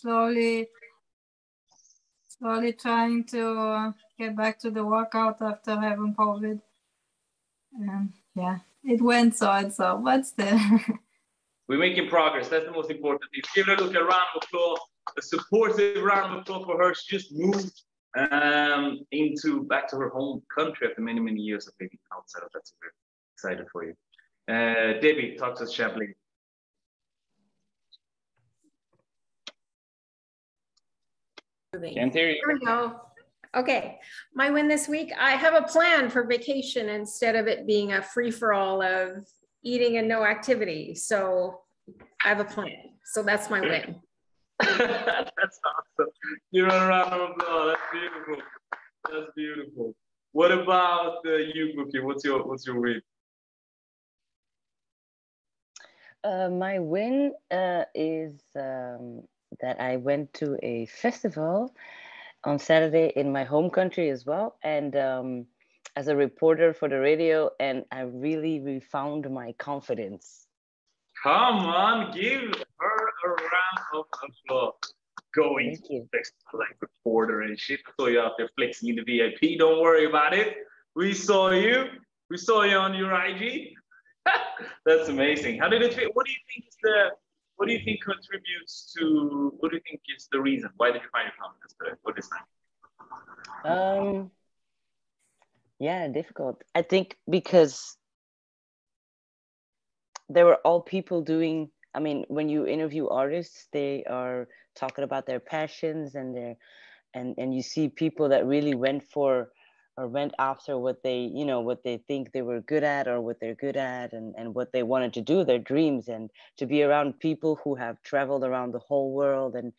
slowly trying to get back to the workout after having COVID. Yeah, it went so, but still. We're making progress. That's the most important thing. Give her a round of applause, a supportive round of applause for her. She just moved back to her home country after many, many years of living outside of that. So we're excited for you. Debbie, talk to us, Chaplain. Can't hear you. There we go. Okay, my win this week, I have a plan for vacation instead of it being a free-for-all of eating and no activity. So I have a plan. So that's my win. That's awesome. You're a round of applause. That's beautiful. That's beautiful. What about you, Cookie? What's your win? My win is that I went to a festival on Saturday in my home country as well, and as a reporter for the radio, and I really refound my confidence. Come on, give her a round of applause. Going to the festival like reporter and shit. I saw you out there flexing in the VIP. Don't worry about it. We saw you. We saw you on your IG. That's amazing. How did it feel? What do you think is the What do you think contributes to, what do you think is the reason? Why did you find your confidence today? What is that? Yeah, difficult. I think because there were all people doing, I mean, when you interview artists, they are talking about their passions and their, and you see people that really went for, or went after what they, you know, what they think they were good at or what they're good at, and what they wanted to do, their dreams, and to be around people who have traveled around the whole world and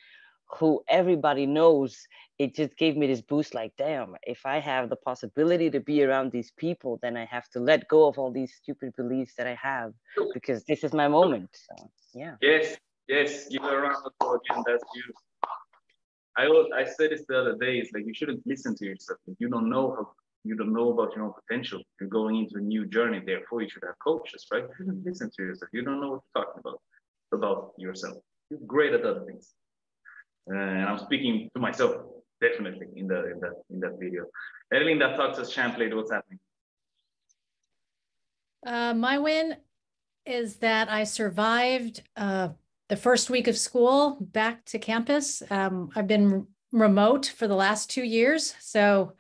who everybody knows. It just gave me this boost, like, damn, if I have the possibility to be around these people, then I have to let go of all these stupid beliefs that I have, because this is my moment. So, yeah. Yes, yes, give a round of applause again, that's beautiful. I said this the other day. It's like you shouldn't listen to yourself. You don't know about your own potential. You're going into a new journey. Therefore, you should have coaches, right? You shouldn't listen to yourself. You don't know what you're talking about yourself. You're great at other things. And I'm speaking to myself definitely in that video. Erlinda, talk to us, Champlain. What's happening? My win is that I survived. The first week of school back to campus. I've been remote for the last 2 years. So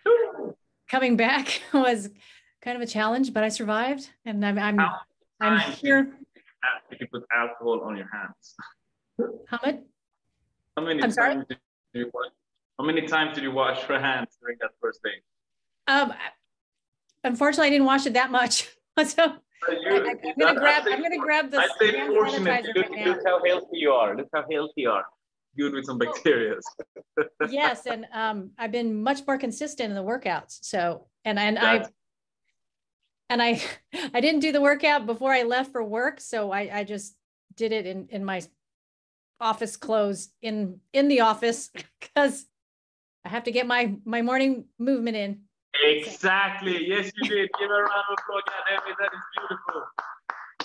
coming back was kind of a challenge, but I survived, and I'm here. You can put alcohol on your hands. How many times did you wash your hands during that first day? Unfortunately, I didn't wash it that much. So I'm gonna grab this. I say fortunately, look how healthy you are. Look how healthy you are. Good with some bacteria. Yes, and I've been much more consistent in the workouts. So I didn't do the workout before I left for work. So I just did it in my office clothes in the office, because I have to get my morning movement in. Exactly. Yes, you did. Give a round of applause.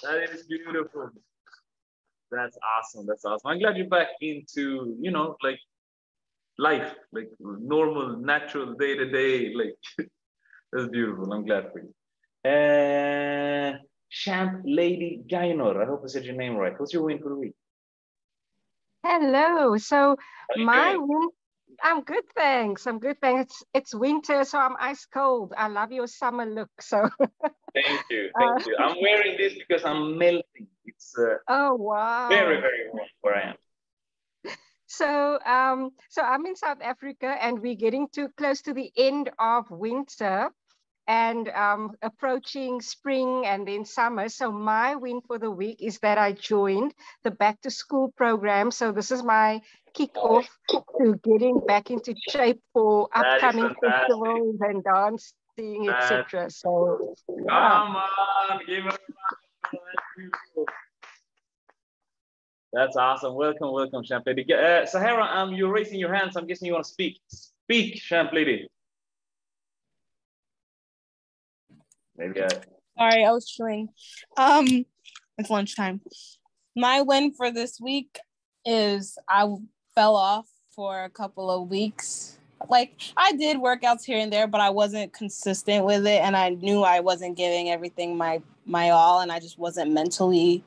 That is beautiful. That is beautiful. That's awesome. That's awesome. I'm glad you're back into, you know, like life, like normal, natural, day-to-day. Like, that's beautiful. I'm glad for you. Champ Lady Gaynor. I hope I said your name right. What's your win for the week? Hello. So my win. I'm good, thanks. I'm good, thanks. It's winter, so I'm ice cold. I love your summer look. So thank you. I'm wearing this because I'm melting. It's oh wow, very, very warm where I am. So so I'm in South Africa, and we're getting too close to the end of winter, and approaching spring and then summer. So my win for the week is that I joined the back to school program. So this is my kick-off to getting back into shape for upcoming festivals and dancing, etc. So come on, give it up. That's awesome. Welcome, Champ Lady. Sahara, you're raising your hands. I'm guessing you want to speak. Speak, Champ Lady. Maybe Sorry, I was chewing. It's lunchtime. My win for this week is I fell off for a couple of weeks. Like, I did workouts here and there, but I wasn't consistent with it, and I knew I wasn't giving everything my all, and I just wasn't mentally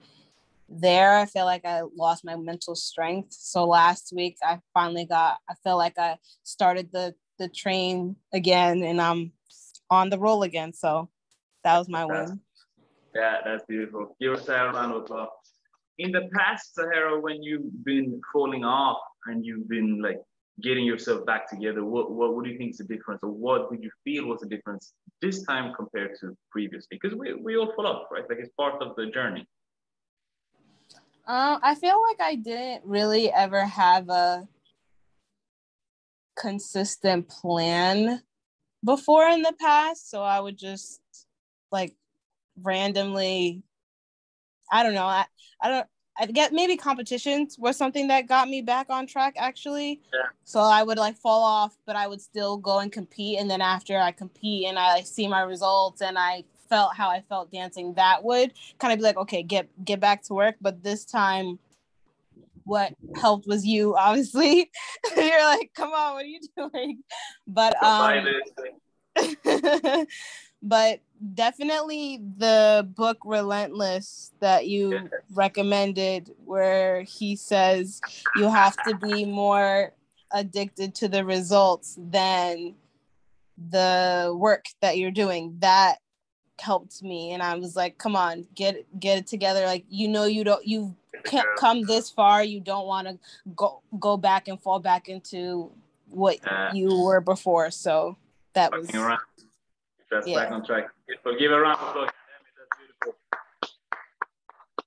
there. I feel like I lost my mental strength. So last week I finally I felt like I started the train again, and I'm on the roll again. So that was my win. Yeah, that's beautiful. Give us a round of applause. In the past, Sahara, when you've been falling off and you've been like getting yourself back together, what do you think is the difference, or what did you feel was the difference this time compared to previously? Because we all fall off, right? Like, it's part of the journey. I feel like I didn't really ever have a consistent plan before in the past. So I would just like randomly, I don't know. I get maybe competitions were something that got me back on track, actually. Yeah. So I would like fall off, but I would still go and compete. And then after I compete and I like, see my results and I felt how I felt dancing, that would kind of be like, okay, get back to work. But this time, what helped was you, obviously. You're like, come on, what are you doing? But but definitely the book Relentless that you recommended, where he says you have to be more addicted to the results than the work that you're doing, that helped me. And I was like, come on, get it together. Like, you know, you've come this far, you don't want to go back and fall back into what you were before. So that was around. That's back on track. Beautiful. Give a round of applause. That's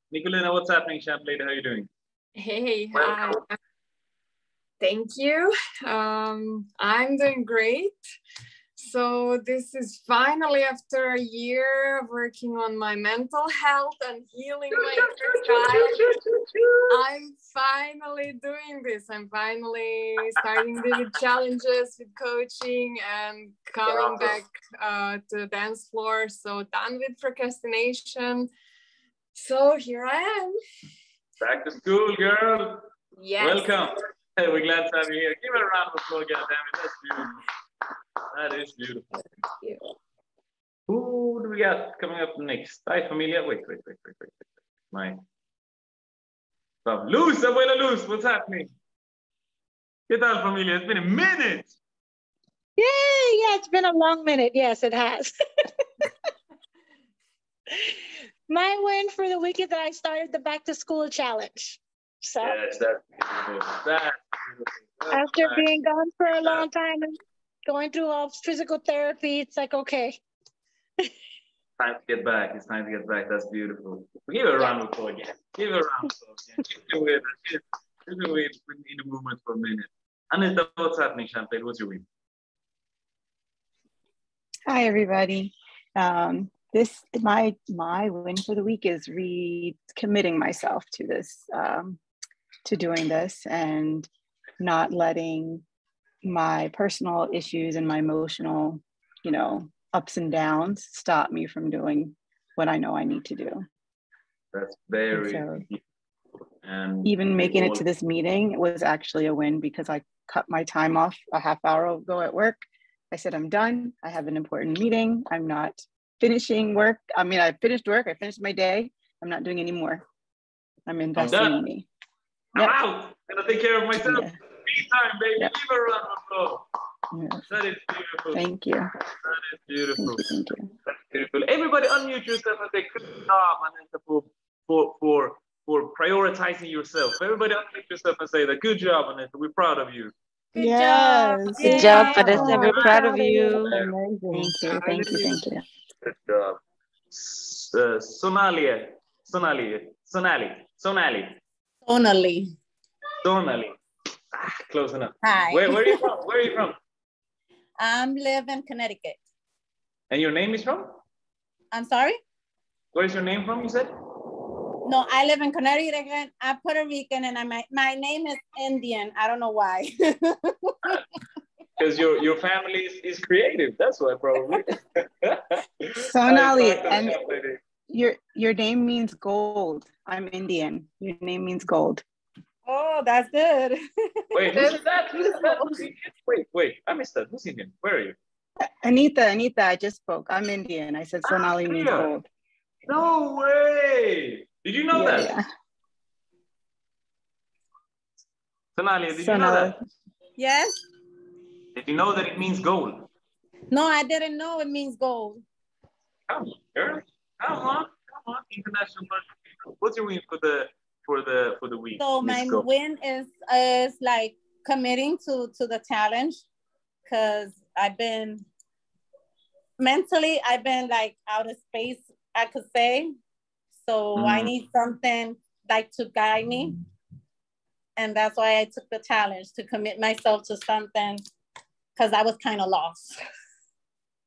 beautiful. Nicolina, what's happening, Champlain? How are you doing? Hey, hi. Thank you. I'm doing great. So this is finally, after a year working on my mental health and healing my inner child, I'm finally doing this. I'm finally starting the challenges with coaching and coming back to the dance floor. So done with procrastination. So here I am. Back to school, girl. Yes. Welcome. Hey, we're glad to have you here. Give it a round of applause, goddammit. That's beautiful. That is beautiful. Thank you. Who do we got coming up next? Hi, Familia. Wait. My Luz, Abuela Luz, what's happening? ¿Qué tal, Familia? It's been a minute. Yay! Yeah, it's been a long minute. Yes, it has. My win for the week is that I started the back to school challenge. So yes, that's beautiful. That's beautiful. That's after nice. Being gone for a long time and going through all physical therapy, it's like, okay. Time to get back. It's time to get back. That's beautiful. Give it a round of applause again. Give it a round of applause again. Keep it with in the movement for a minute. Anita, what's happening, Chantel? What's your week? Hi, everybody. My win for the week is recommitting myself to this, to doing this, and not letting my personal issues and my emotional, you know, ups and downs stop me from doing what I know I need to do. That's very and even making it to this meeting was actually a win, because I cut my time off a half hour ago at work. I said, I'm done. I have an important meeting. I'm not finishing work. I mean, I finished work. I finished my day. I'm not doing any more. I'm investing in me. I'm out. Gonna take care of myself. Yeah. Time, baby. Yep. Give a round of applause. That is beautiful. Thank you. That is beautiful. Thank you. That is beautiful. Everybody unmute yourself and say good job, Anita, for prioritizing yourself. Everybody unmute yourself and say that. Good job, Anita. We're proud of you. Good job. Good job, Anita. We're proud of you. Amazing. Thank you. Good job. Sonali. Close enough. Hi. Where are you from? I'm live in Connecticut. And your name is from? I'm sorry? Where is your name from, you said? No, I live in Connecticut. I'm Puerto Rican, and my name is Indian. I don't know why. Because your family is creative. That's why, probably. Sonali, and your name means gold. I'm Indian. Your name means gold. Oh, that's good. Wait, who's that? Wait, I missed that. Who's Indian? Where are you? Anita, I just spoke. I'm Indian. I said Sonali means gold. No way. Did you know that? Yeah. Sonali, did you know that? Yes. Did you know that it means gold? No, I didn't know it means gold. Come on, girl. Come on. International version. What's your win for the week? So my win is like committing to the challenge, because I've been like out of space, I could say. So I need something like to guide me. And that's why I took the challenge to commit myself to something, because I was kind of lost.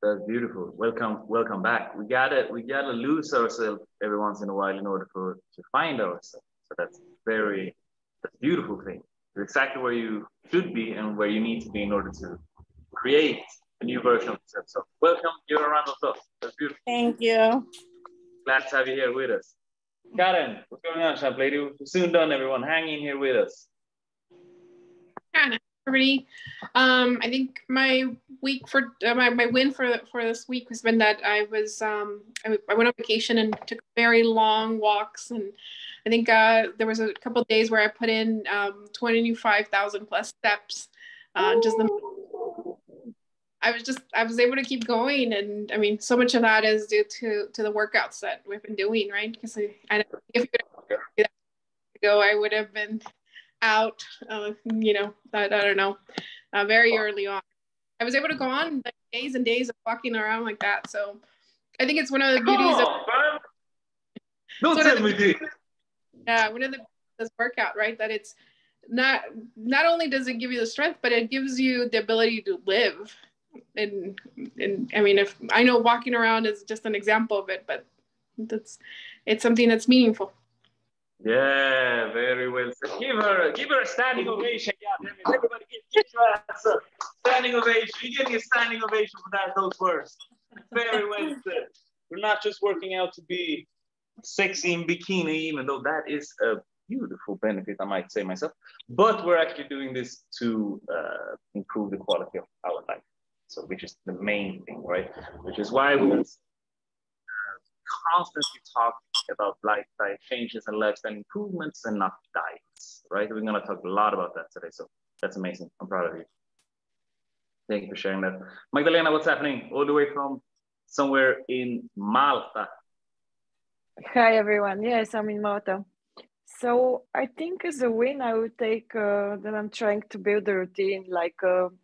That's beautiful. Welcome back. We gotta lose ourselves every once in a while in order to find ourselves. So that's a beautiful thing. It's exactly where you should be and where you need to be in order to create a new version of yourself. So welcome, you're a round of applause. That's beautiful. Thank you. Glad to have you here with us. Karen, what's going on, champ lady? We're soon done, everyone. Hang in here with us. Karen, everybody. I think my week for my win for this week has been that I went on vacation and took very long walks, and I think there was a couple of days where I put in 25,000 plus steps. I was able to keep going, and I mean, so much of that is due to the workouts that we've been doing, right? Because I would have been out, I don't know, very early on. I was able to go on like, days and days of walking around like that. So I think it's one of the beauties one of the beauties of this workout, right? That it's not only does it give you the strength, but it gives you the ability to live. And I mean, if I know walking around is just an example of it, but it's something that's meaningful. Yeah, very well said. Give her a standing ovation. Yeah, everybody give her a standing ovation. You get a standing ovation for those words. Very well said. We're not just working out to be sexy in bikini, even though that is a beautiful benefit, I might say myself, but we're actually doing this to improve the quality of our life. So, which is the main thing, right? Which is why we constantly talk about lifestyle changes and lifestyle improvements and not diets, right? We're going to talk a lot about that today. So that's amazing. I'm proud of you. Thank you for sharing that. Magdalena, what's happening? All the way from somewhere in Malta. Hi, everyone. Yes, I'm in Malta. So I think as a win, I would take that I'm trying to build a routine, like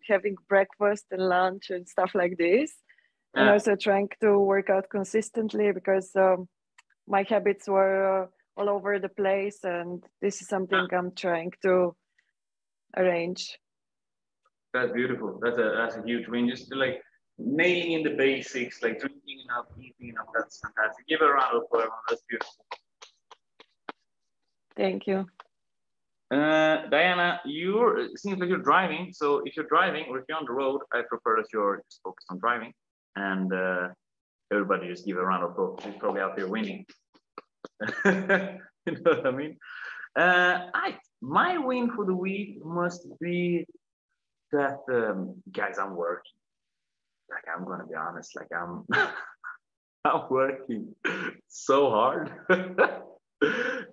having breakfast and lunch and stuff like this. Yeah. And also trying to work out consistently, because my habits were all over the place. And this is something I'm trying to arrange. That's beautiful. That's a huge win. Just like nailing in the basics, like drinking enough, eating enough. That's fantastic. Give a round of applause. That's beautiful. Thank you. Diana, it seems like you're driving. So if you're driving or if you're on the road, I prefer that you're just focused on driving. And everybody just give a round of applause. She's probably out there winning. You know what I mean? My win for the week must be that, guys, I'm working. Like, I'm going to be honest. Like, I'm working so hard.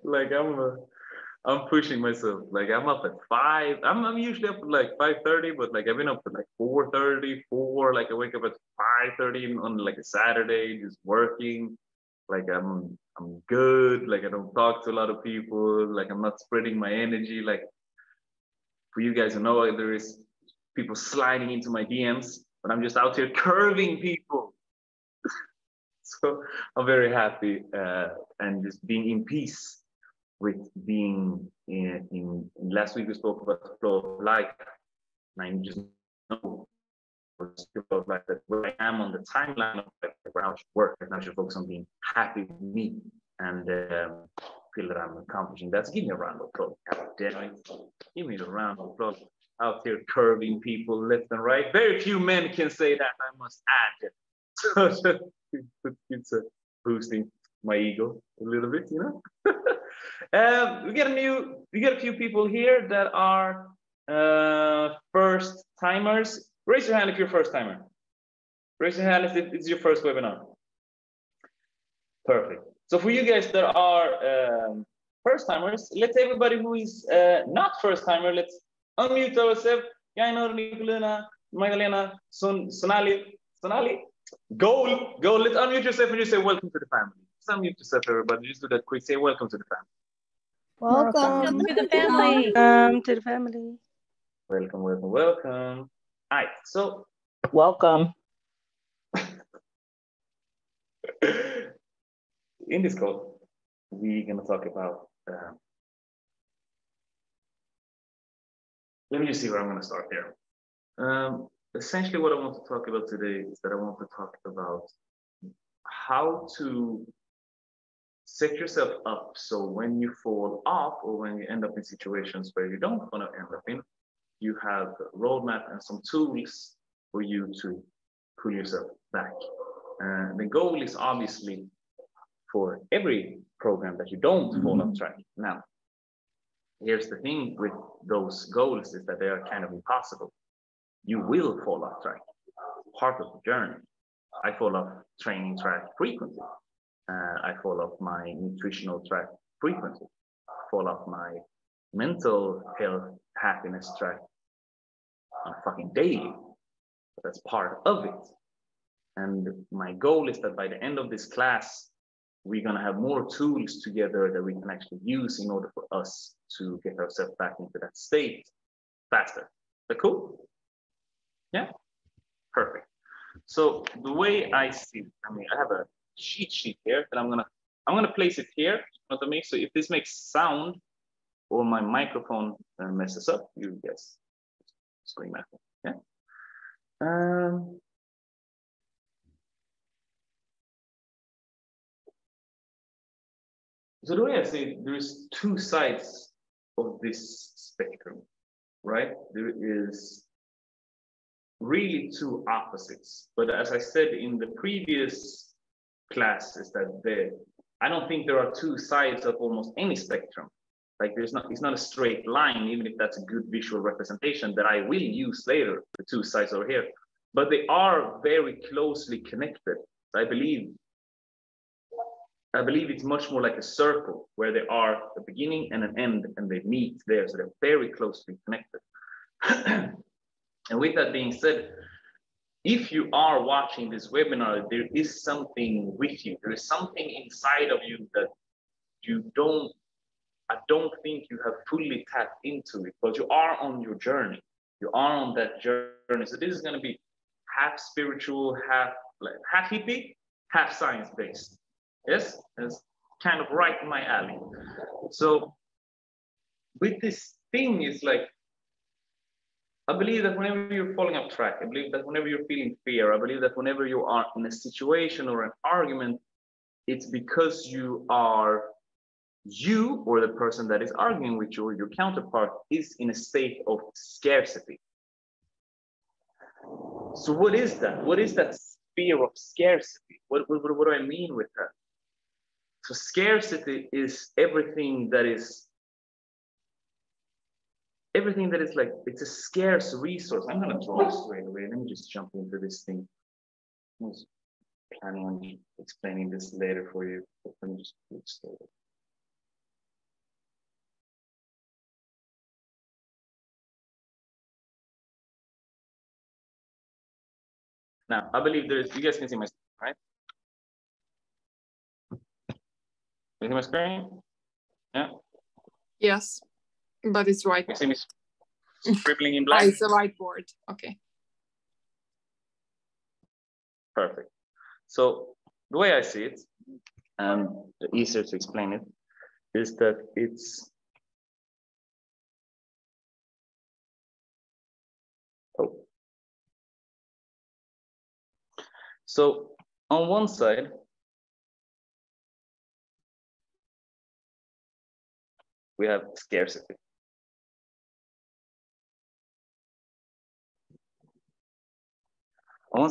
Like I'm pushing myself. Like I'm up at 5. I'm usually up at like 5:30, but like I've been up at like 4:30. Like I wake up at 5:30 on like a Saturday, just working. Like I'm good. Like I don't talk to a lot of people. Like I'm not spreading my energy. Like for you guys who know, there is people sliding into my DMs, but I'm just out here curving people. So I'm very happy and just being in peace with being in last week we spoke about the flow of life, and I just know that where I am on the timeline of life, where I should work, and I should focus on being happy with me and feel that I'm accomplishing that. So give me a round of applause. Give me a round of applause. Out here curving people left and right. Very few men can say that, I must add. It's boosting my ego a little bit, you know. We get a few people here that are first timers. Raise your hand if you're a first timer. Raise your hand if it's your first webinar. Perfect. So for you guys that are first timers, let's everybody who is not first timer, let's unmute ourselves. Yainor, Nicolina, Magdalena, Sonali. Go, let's unmute yourself and just say welcome to the family. Just unmute yourself, everybody. Just do that quick. Say welcome to the family. Welcome to the family. Welcome to the family. Welcome. All right, so. Welcome. In this call, we're gonna talk about, let me just see where I'm gonna start here. Essentially what I want to talk about today is that I want to talk about how to set yourself up so when you fall off or when you end up in situations where you don't wanna end up in, you have a roadmap and some tools for you to pull yourself back. The goal is obviously for every program that you don't fall off track. Now, here's the thing with those goals is that they are kind of impossible. You will fall off track, part of the journey. I fall off training track frequently. I fall off my nutritional track frequently. Fall off my mental health, happiness track on a fucking daily. That's part of it. And my goal is that by the end of this class, we're going to have more tools together that we can actually use in order for us to get ourselves back into that state faster. Is that cool? Yeah? Perfect. So the way I see it, I mean, I have a sheet here that I'm going to place it here. You know what I mean? So if this makes sound or my microphone messes up, you guess. Sorry, my phone. Yeah. So the way I say it, there is two sides of this spectrum, right? There is really two opposites. But as I said in the previous class, is that I don't think there are two sides of almost any spectrum. Like it's not a straight line, even if that's a good visual representation that I will use later, the two sides over here. But they are very closely connected, I believe it's much more like a circle where there are a beginning and an end and they meet there. So they're very closely connected. And with that being said, if you are watching this webinar, there is something with you. There is something inside of you that I don't think you have fully tapped into it, but you are on your journey. You are on that journey. So this is going to be half spiritual, half hippie, half science based. Yes, it's kind of right in my alley. So with this thing, it's like, I believe that whenever you're falling off track, I believe that whenever you're feeling fear, I believe that whenever you are in a situation or an argument, it's because you are you or the person that is arguing with you or your counterpart is in a state of scarcity. So what is that? What is that fear of scarcity? What do I mean with that? So scarcity is everything that is like, it's a scarce resource. I'm gonna draw straight away. Let me just jump into this thing. I was planning on explaining this later for you. But let me just get started. Now, I believe there is, you guys can see my screen, right? Can you see my screen? Yeah? Yes, but it's right. You see me scribbling in black? Oh, it's a whiteboard, okay. Perfect. So the way I see it, the easier to explain it, is that it's, so on one side, we have scarcity. And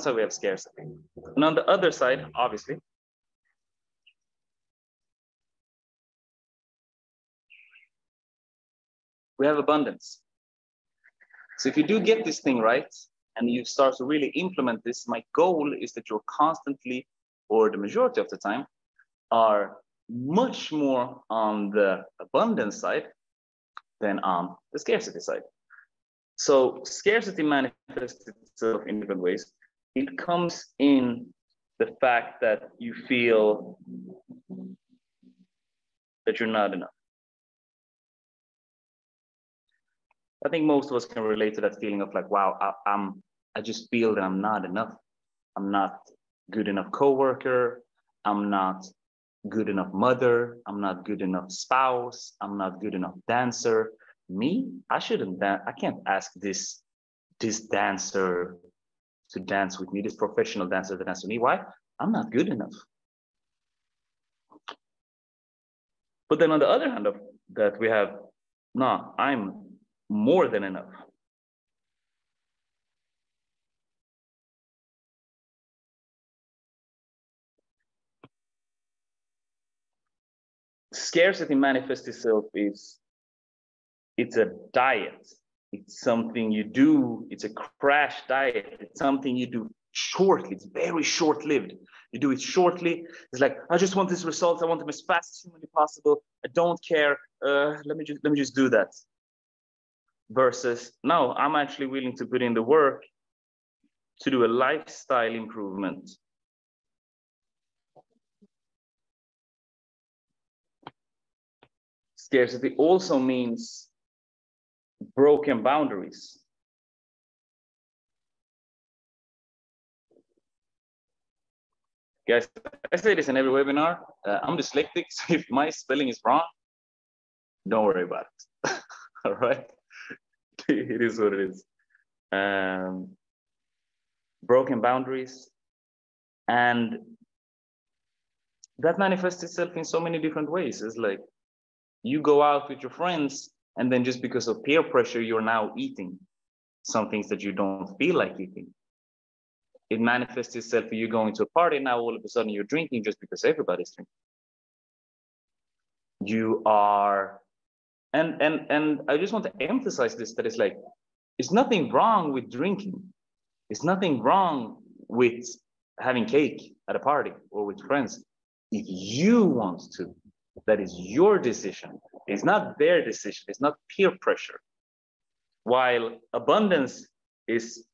on the other side, obviously, we have abundance. So if you do get this thing right, and you start to really implement this, my goal is that you're constantly, or the majority of the time, are much more on the abundance side than on the scarcity side. So scarcity manifests itself in different ways. It comes in the fact that you feel that you're not enough. I think most of us can relate to that feeling of like, wow, I just feel that I'm not enough. I'm not good enough coworker. I'm not good enough mother. I'm not good enough spouse. I'm not good enough dancer. Me, I shouldn't dance. I can't ask this dancer to dance with me, this professional dancer to dance with me. Why? I'm not good enough. But then on the other hand of that, we have, no, I'm more than enough. Scarcity manifests itself is, it's a diet. It's something you do. It's a crash diet. It's something you do shortly. It's very short-lived. You do it shortly. It's like, I just want this result. I want them as fast as humanly possible. I don't care. Let me just do that. Versus, no, I'm actually willing to put in the work to do a lifestyle improvement. Scarcity also means broken boundaries. Guys, I say this in every webinar. I'm dyslexic, so if my spelling is wrong, don't worry about it. All right? It is what it is. Broken boundaries. And that manifests itself in so many different ways. It's like you go out with your friends, and then just because of peer pressure, you're now eating some things that you don't feel like eating. It manifests itself when you're going to a party. Now all of a sudden you're drinking just because everybody's drinking. You are... And I just want to emphasize this, that it's like, it's nothing wrong with drinking. It's nothing wrong with having cake at a party or with friends. If you want to, that is your decision. It's not their decision. It's not peer pressure. While abundance is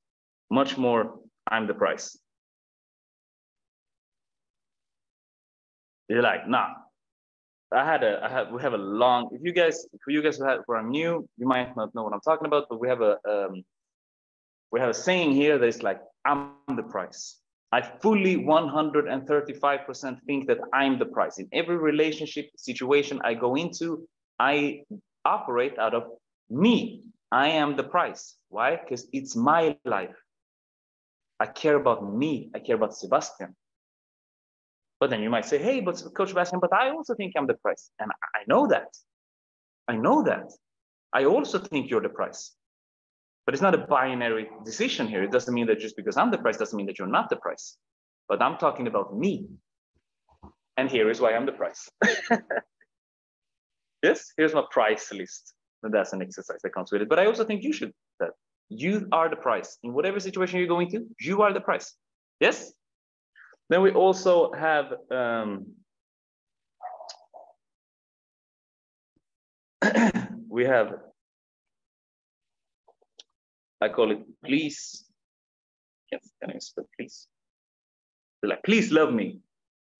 much more, I'm the price. You're like, nah. We have a long, if you guys who are new, you might not know what I'm talking about, but we have a saying here that is like, I'm the price. I fully 135% think that I'm the price. In every relationship situation I go into, I operate out of me. I am the price. Why? Because it's my life. I care about me. I care about Sebastian. But then you might say, hey, but Coach Sebastian, but I also think I'm the price. And I know that. I know that. I also think you're the price. But it's not a binary decision here. It doesn't mean that just because I'm the price doesn't mean that you're not the price. But I'm talking about me. And here is why I'm the price. Yes, here's my price list. And that's an exercise that comes with it. But I also think you should do that. You are the price. In whatever situation you're going to, you are the price. Yes? Then we also have we have, I call it please. Yes, can I spell please? They're like, please love me,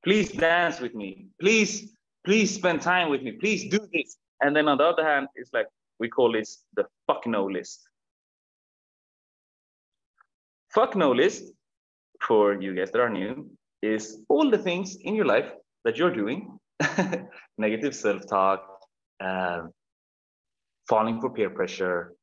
please dance with me, please spend time with me, please do this. And then on the other hand, it's like we call this the fuck no list. Fuck no list, for you guys that are new, is all the things in your life that you're doing, negative self-talk, falling for peer pressure,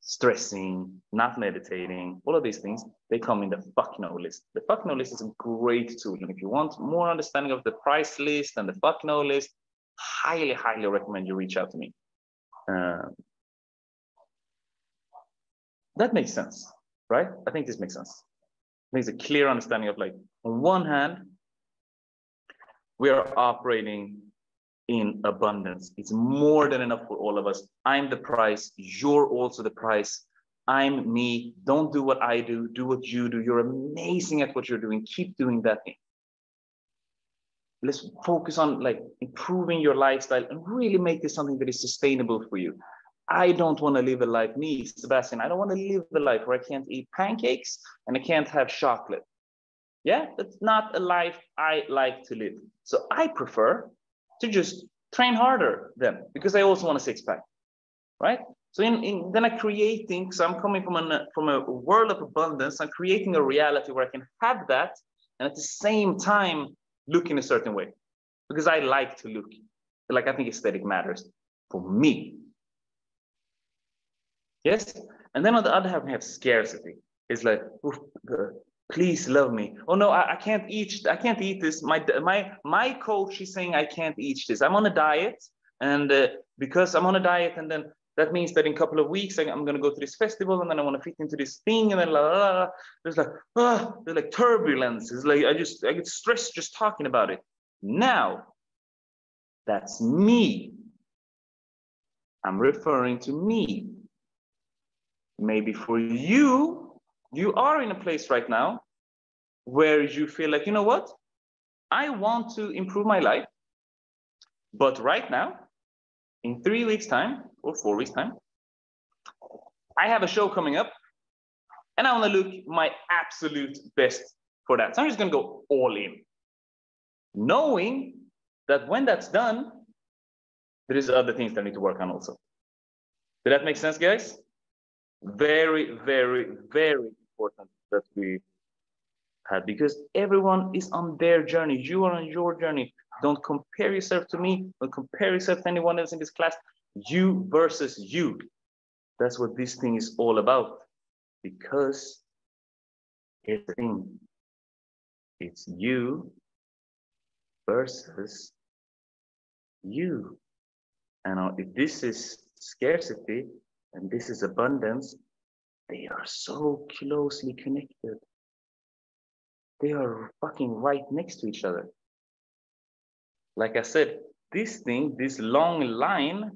stressing, not meditating, all of these things, they come in the fuck no list. The fuck no list is a great tool. And if you want more understanding of the price list and the fuck no list, highly, highly recommend you reach out to me. That makes sense, right? I think this makes sense. There's a clear understanding of like, on one hand, we are operating in abundance. It's more than enough for all of us. I'm the prize. You're also the prize. I'm me. Don't do what I do. Do what you do. You're amazing at what you're doing. Keep doing that thing. Let's focus on like improving your lifestyle and really make this something that is sustainable for you. I don't want to live a life, me, Sebastian, I don't want to live a life where I can't eat pancakes and I can't have chocolate. Yeah, that's not a life I like to live. So I prefer to just train harder then, because I also want a six-pack, right? So then I'm creating, so I'm coming from a world of abundance, I'm creating a reality where I can have that and at the same time look in a certain way, because I like to look. Like, I think aesthetic matters for me. Yes, and then on the other hand, we have scarcity. It's like, please love me. Oh no, I can't eat. I can't eat this. My coach is saying I can't eat this. I'm on a diet, and because I'm on a diet, and then that means that in a couple of weeks I'm going to go to this festival, and then I want to fit into this thing, and then there's like, there's like turbulence. It's like I get stressed just talking about it. Now, that's me. I'm referring to me. Maybe for you, you are in a place right now where you feel like, you know what? I want to improve my life. But right now, in 3 weeks' time or 4 weeks' time, I have a show coming up and I want to look my absolute best for that. So I'm just going to go all in, knowing that when that's done, there is other things that I need to work on also. Did that make sense, guys? Very, very, very important that we had, because everyone is on their journey. You are on your journey. Don't compare yourself to me. Don't compare yourself to anyone else in this class. You versus you. That's what this thing is all about. Because here's the thing. It's you versus you. And if this is scarcity, and this is abundance, they are so closely connected. They are fucking right next to each other. Like I said, this thing, this long line,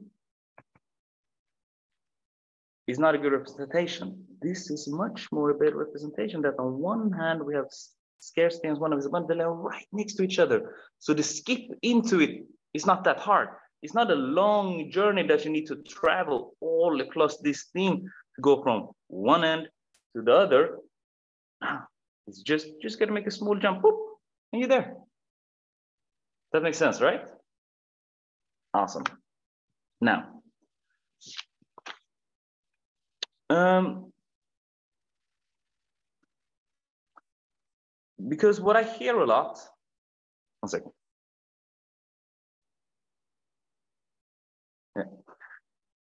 is not a good representation. This is much more a better representation, that on one hand we have scarcity and one of is abundance, they are right next to each other. So the skip into it is not that hard. It's not a long journey that you need to travel all across this thing to go from one end to the other. It's just got to make a small jump, boop, and you're there. That makes sense, right? Awesome. Now, because what I hear a lot, one second.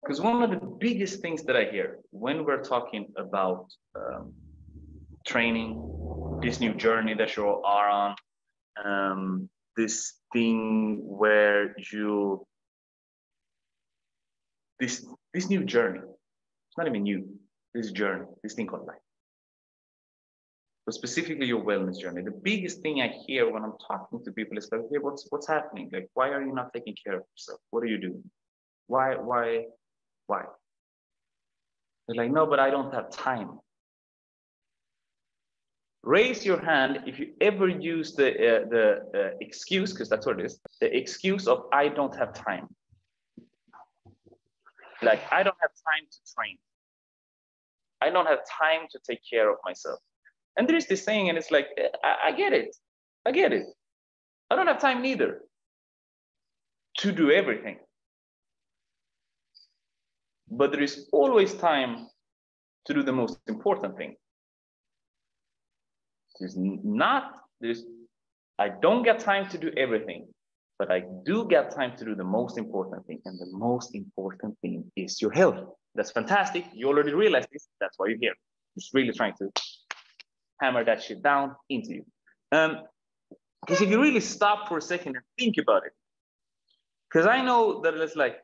Because one of the biggest things that I hear when we're talking about training, this new journey that you are on, this new journey, it's not even new, this journey, this thing called life, but specifically your wellness journey. The biggest thing I hear when I'm talking to people is like, hey, what's happening? Like, why are you not taking care of yourself? What are you doing? Why? They're like, no, but I don't have time. Raise your hand if you ever use the excuse, because that's what it is, the excuse of I don't have time. Like, I don't have time to train. I don't have time to take care of myself. And there's this saying, and it's like, I get it. I get it. I don't have time neither to do everything. But there is always time to do the most important thing. I don't get time to do everything, but I do get time to do the most important thing. And the most important thing is your health. That's fantastic. You already realized this. That's why you're here. Just really trying to hammer that shit down into you. Because if you really stop for a second and think about it, because I know that it's like,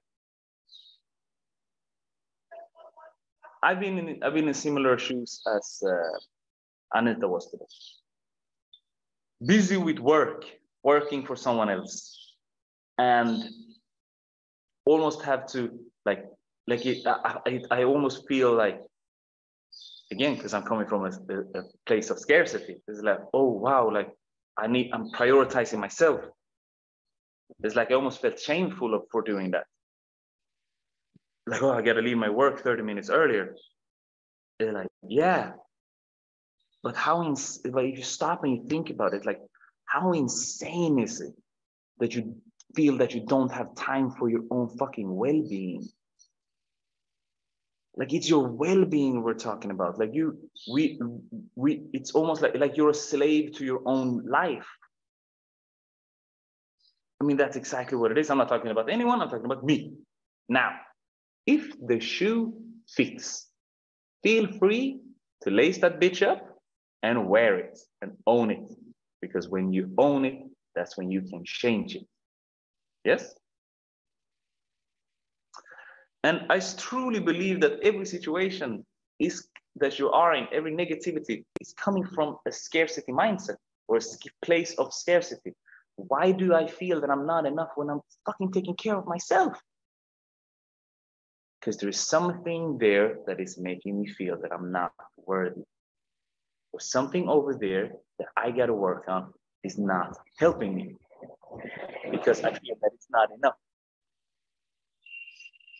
I've been in similar shoes as Anita was today. Busy with work, working for someone else. And almost have to I almost feel like, again, because I'm coming from a place of scarcity. It's like, oh wow, like I'm prioritizing myself. It's like I almost felt shameful for doing that. Like, oh, I gotta leave my work 30 minutes earlier. They're like, yeah, but but if you stop and you think about it, like, how insane is it that you feel that you don't have time for your own fucking well-being? Like, it's your well-being we're talking about. Like, it's almost like you're a slave to your own life. I mean, that's exactly what it is. I'm not talking about anyone, I'm talking about me. Now, if the shoe fits, feel free to lace that bitch up and wear it and own it. Because when you own it, that's when you can change it. Yes? And I truly believe that every situation that you are in, every negativity is coming from a scarcity mindset or a place of scarcity. Why do I feel that I'm not enough when I'm fucking taking care of myself? Because there is something there that is making me feel that I'm not worthy. Or something over there that I gotta work on is not helping me because I feel that it's not enough.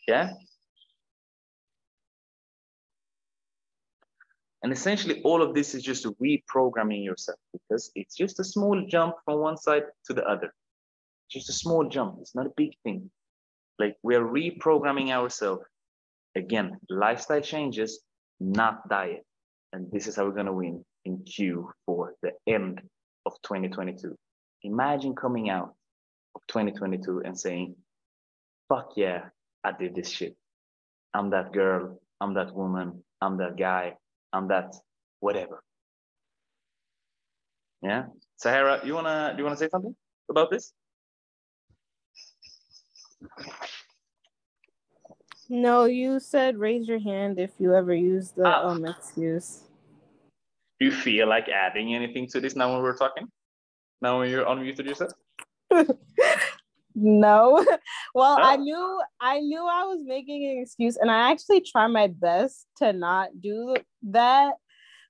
Yeah? And essentially all of this is just reprogramming yourself because it's just a small jump from one side to the other. Just a small jump, it's not a big thing. Like we are reprogramming ourselves. Again, lifestyle changes, not diet. And this is how we're going to win in Q4, the end of 2022. Imagine coming out of 2022 and saying, fuck yeah, I did this shit. I'm that girl, I'm that woman, I'm that guy, I'm that whatever. Yeah. Sahara, do you wanna say something about this? No, you said raise your hand if you ever use the excuse. Do you feel like adding anything to this now when we're talking? Now when you're unmuted yourself? No. Well, no. I knew I was making an excuse, and I actually try my best to not do that.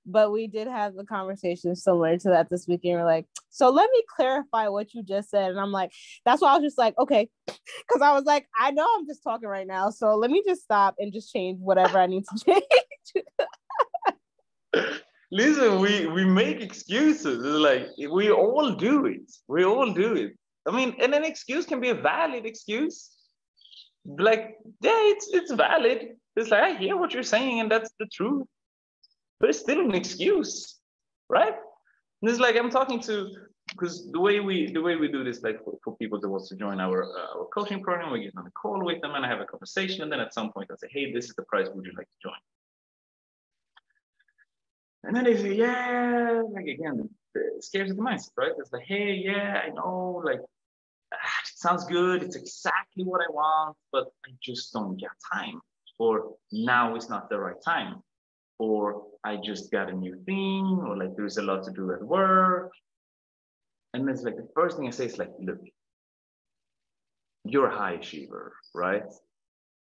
But we did have a conversation similar to that this weekend. We're like, so let me clarify what you just said. And I'm like, that's why I was just like, okay. Because I was like, I know I'm just talking right now. So let me just stop and just change whatever I need to change. Listen, we make excuses. It's like, we all do it. We all do it. I mean, and an excuse can be a valid excuse. Like, yeah, it's valid. It's like, I hear what you're saying and that's the truth. But it's still an excuse, right? And it's like I'm talking to, because the way we do this, like for people that wants to join our coaching program, we get on a call with them and I have a conversation. And then at some point I say, hey, this is the price. Would you like to join? And then they say, yeah, like again, it scares the mindset, right? It's like, hey, yeah, I know, like it sounds good. It's exactly what I want, but I just don't get time, or now is not the right time. Or I just got a new thing, or like there's a lot to do at work. And it's like the first thing I say is like, look, you're a high achiever, right?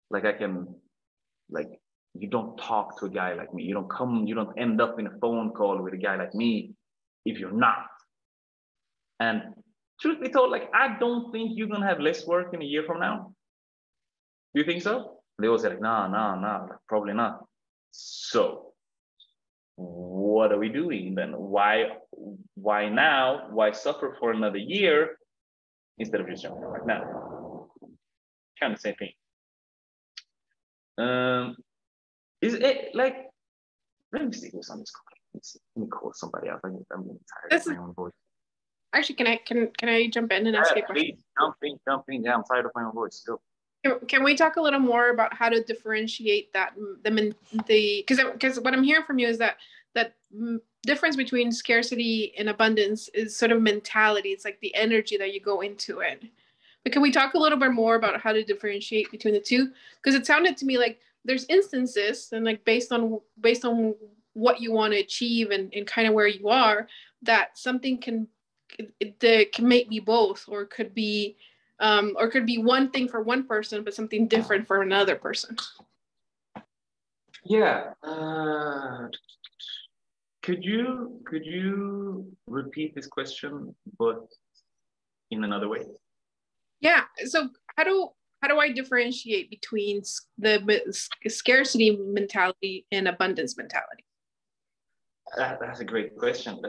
Like you don't talk to a guy like me. You don't end up in a phone call with a guy like me if you're not. And truth be told, like, I don't think you're gonna have less work in a year from now. Do you think so? They always say like, no, like, probably not. So what are we doing then? Why now? Why suffer for another year instead of just jumping right now? Kind of same thing. Is it like, let me see who's on this call. Let me call somebody else. I'm getting tired of my own voice. Actually, can I jump in and ask you a question? Jump in. Yeah, I'm tired of my own voice. Go. Can we talk a little more about how to differentiate that because what I'm hearing from you is that difference between scarcity and abundance is sort of mentality. It's like the energy that you go into it. But can we talk a little bit more about how to differentiate between the two? Because it sounded to me like there's instances and like based on what you want to achieve and kind of where you are, that something can make me both, or could be or it could be one thing for one person, but something different for another person. Yeah. Could you repeat this question, but in another way? Yeah. So how do I differentiate between the scarcity mentality and abundance mentality? That's a great question.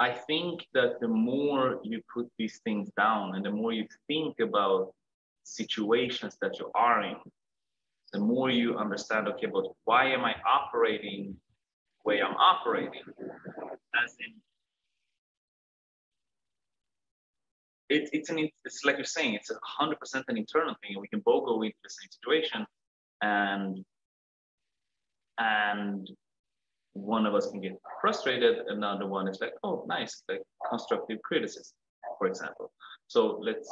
I think that the more you put these things down and the more you think about situations that you are in, the more you understand, okay, but why am I operating the way I'm operating? As in, it's like you're saying, it's 100% an internal thing, and we can both go into the same situation, and one of us can get frustrated, another one is like, oh, nice, like constructive criticism, for example. So let's.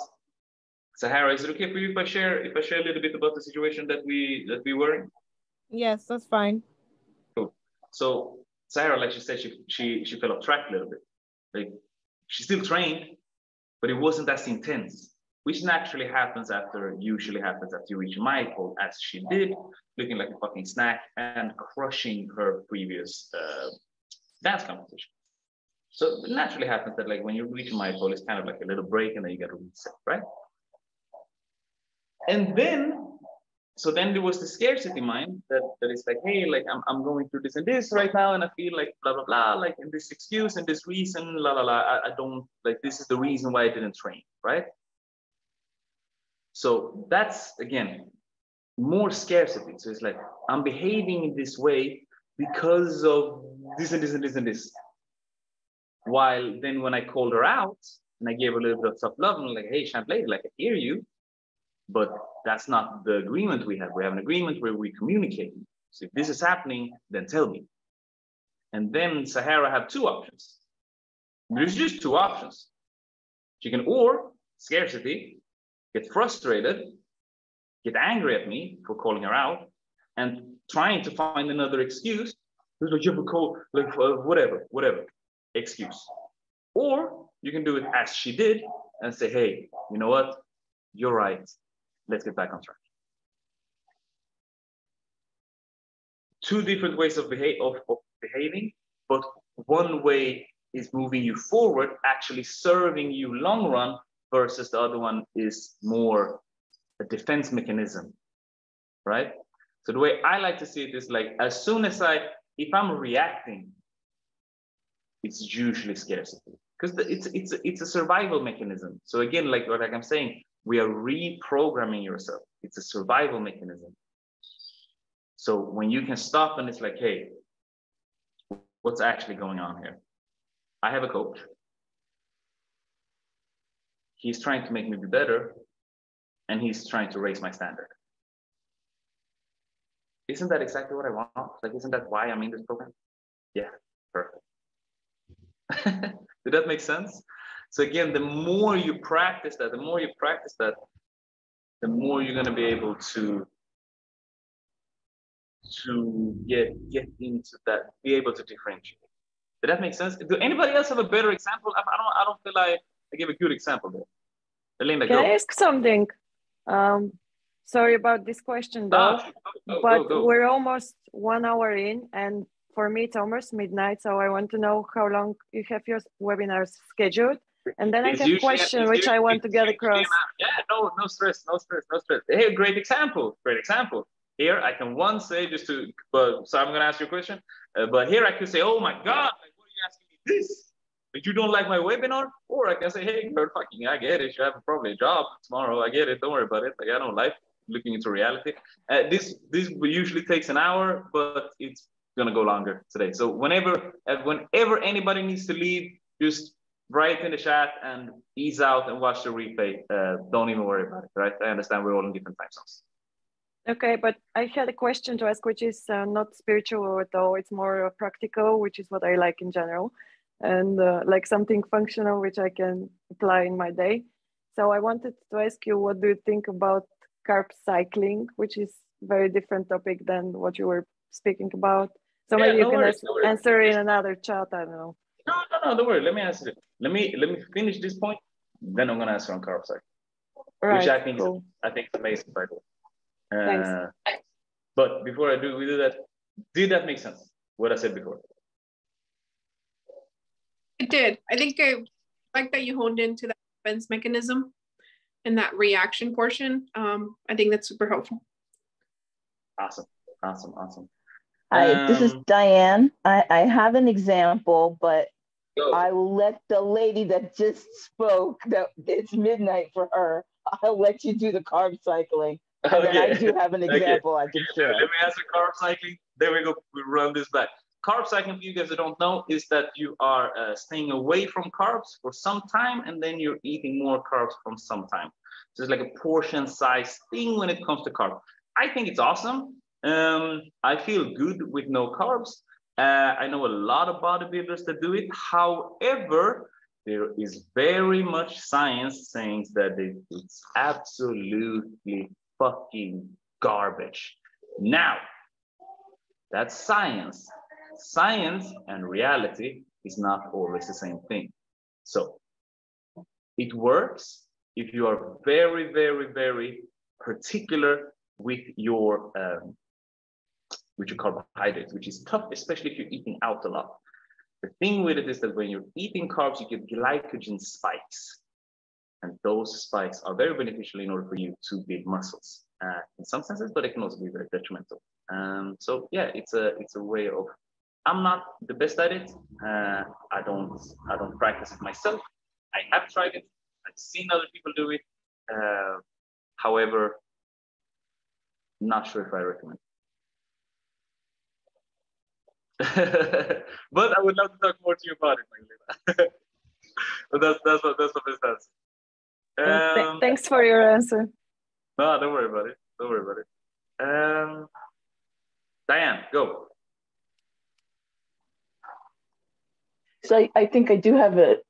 Sahara, is it okay for you if I share a little bit about the situation that we were in? Yes, that's fine. Cool. So Sahara, like she said, she fell off track a little bit. Like she still trained, but it wasn't as intense, which naturally usually happens after you reach my goal, as she did, looking like a fucking snack and crushing her previous dance competition. So it naturally happens that like when you reach my goal, it's kind of like a little break and then you got to reset, right? And then, so then there was the scarcity mind that is like, hey, like I'm going through this and this right now, and I feel like blah, blah, blah, like in this excuse and this reason, la, la, la, I don't, like this is the reason why I didn't train, right? So that's, again, more scarcity. So it's like, I'm behaving in this way because of this and this and this and this. While then when I called her out and I gave her a little bit of self-love, I'm like, hey, Champlain, like I hear you. But that's not the agreement we have. We have an agreement where we communicate. So if this is happening, then tell me. And then Sahara had two options. There's just two options. She can, or scarcity, get frustrated, get angry at me for calling her out, and trying to find another excuse. Like, you have a call, like whatever excuse. Or you can do it as she did and say, hey, you know what? You're right. Let's get back on track. Two different ways of behaving, but one way is moving you forward, actually serving you long run, versus the other one is more a defense mechanism, right? So the way I like to see it is like, as soon as if I'm reacting, it's usually scarcity, because it's a survival mechanism. So again, like I'm saying, we are reprogramming yourself. It's a survival mechanism. So when you can stop and it's like, hey, what's actually going on here? I have a coach. He's trying to make me be better, and he's trying to raise my standard. Isn't that exactly what I want? Like, isn't that why I'm in this program? Yeah, perfect. Did that make sense? So again, the more you practice that, the more you're going to be able to get into that, be able to differentiate. Did that make sense? Do anybody else have a better example? I don't feel like I gave a good example there. Erlinda, can I ask something? Sorry about this question, though, but we're almost 1 hour in, and for me it's almost midnight, so I want to know how long you have your webinars scheduled. And then it's I have a question which I want to get across. Yeah, no stress. Hey, great example. Here I can once say so I'm going to ask you a question, but here I could say, oh my God, like, what are you asking me this? But you don't like my webinar? Or I can say, hey, girl, fucking, I get it. You have probably a job tomorrow. I get it. Don't worry about it. Like, I don't like looking into reality. This usually takes an hour, but it's going to go longer today. So whenever anybody needs to leave, just write in the chat and ease out and watch the replay. Don't even worry about it, right? I understand we're all in different time zones. Okay, but I had a question to ask, which is not spiritual at all. It's more practical, which is what I like in general, and like something functional, which I can apply in my day. So I wanted to ask you, what do you think about carb cycling, which is a very different topic than what you were speaking about? So maybe you can answer in another chat, I don't know. No, don't worry. Let me finish this point. Then I'm going to answer on carb cycle, right, which I think cool. I think is amazing, by the way. But before I do, did that make sense? What I said before? It did. I think I like that you honed into that defense mechanism and that reaction portion. I think that's super helpful. Awesome. Awesome. Awesome. Hi, this is Diane. I have an example, but go. I will let the lady that just spoke, that it's midnight for her, I'll let you do the carb cycling. Okay. And I do have an example I can share. Let me answer carb cycling. There we go. We run this back. Carb cycling, for you guys that don't know, is that you are staying away from carbs for some time, and then you're eating more carbs from some time. So it's like a portion size thing when it comes to carbs. I think it's awesome. I feel good with no carbs. I know a lot of bodybuilders that do it. However, there is very much science saying that it's absolutely fucking garbage. Now, that's science. Science and reality is not always the same thing. So it works if you are very, very, very particular with your carbohydrates, which is tough, especially if you're eating out a lot. The thing with it is that when you're eating carbs, you get glycogen spikes. And those spikes are very beneficial in order for you to build muscles in some senses, but it can also be very detrimental. So yeah, it's a way of, I'm not the best at it. I don't practice it myself. I have tried it. I've seen other people do it. However, not sure if I recommend it. But I would love to talk more to you about it, Magdalena. But that's the best answer. Thanks for your answer. No, don't worry about it. Don't worry about it. Diane, go. So I think I do have a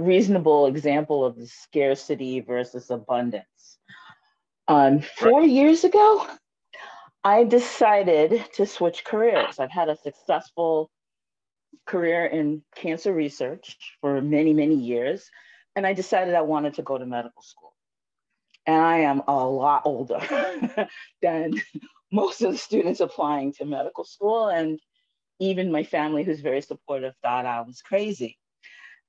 reasonable example of the scarcity versus abundance. 4 years ago, I decided to switch careers. I've had a successful career in cancer research for many, many years. And I decided I wanted to go to medical school. And I am a lot older than most of the students applying to medical school. And even my family, who's very supportive, thought I was crazy.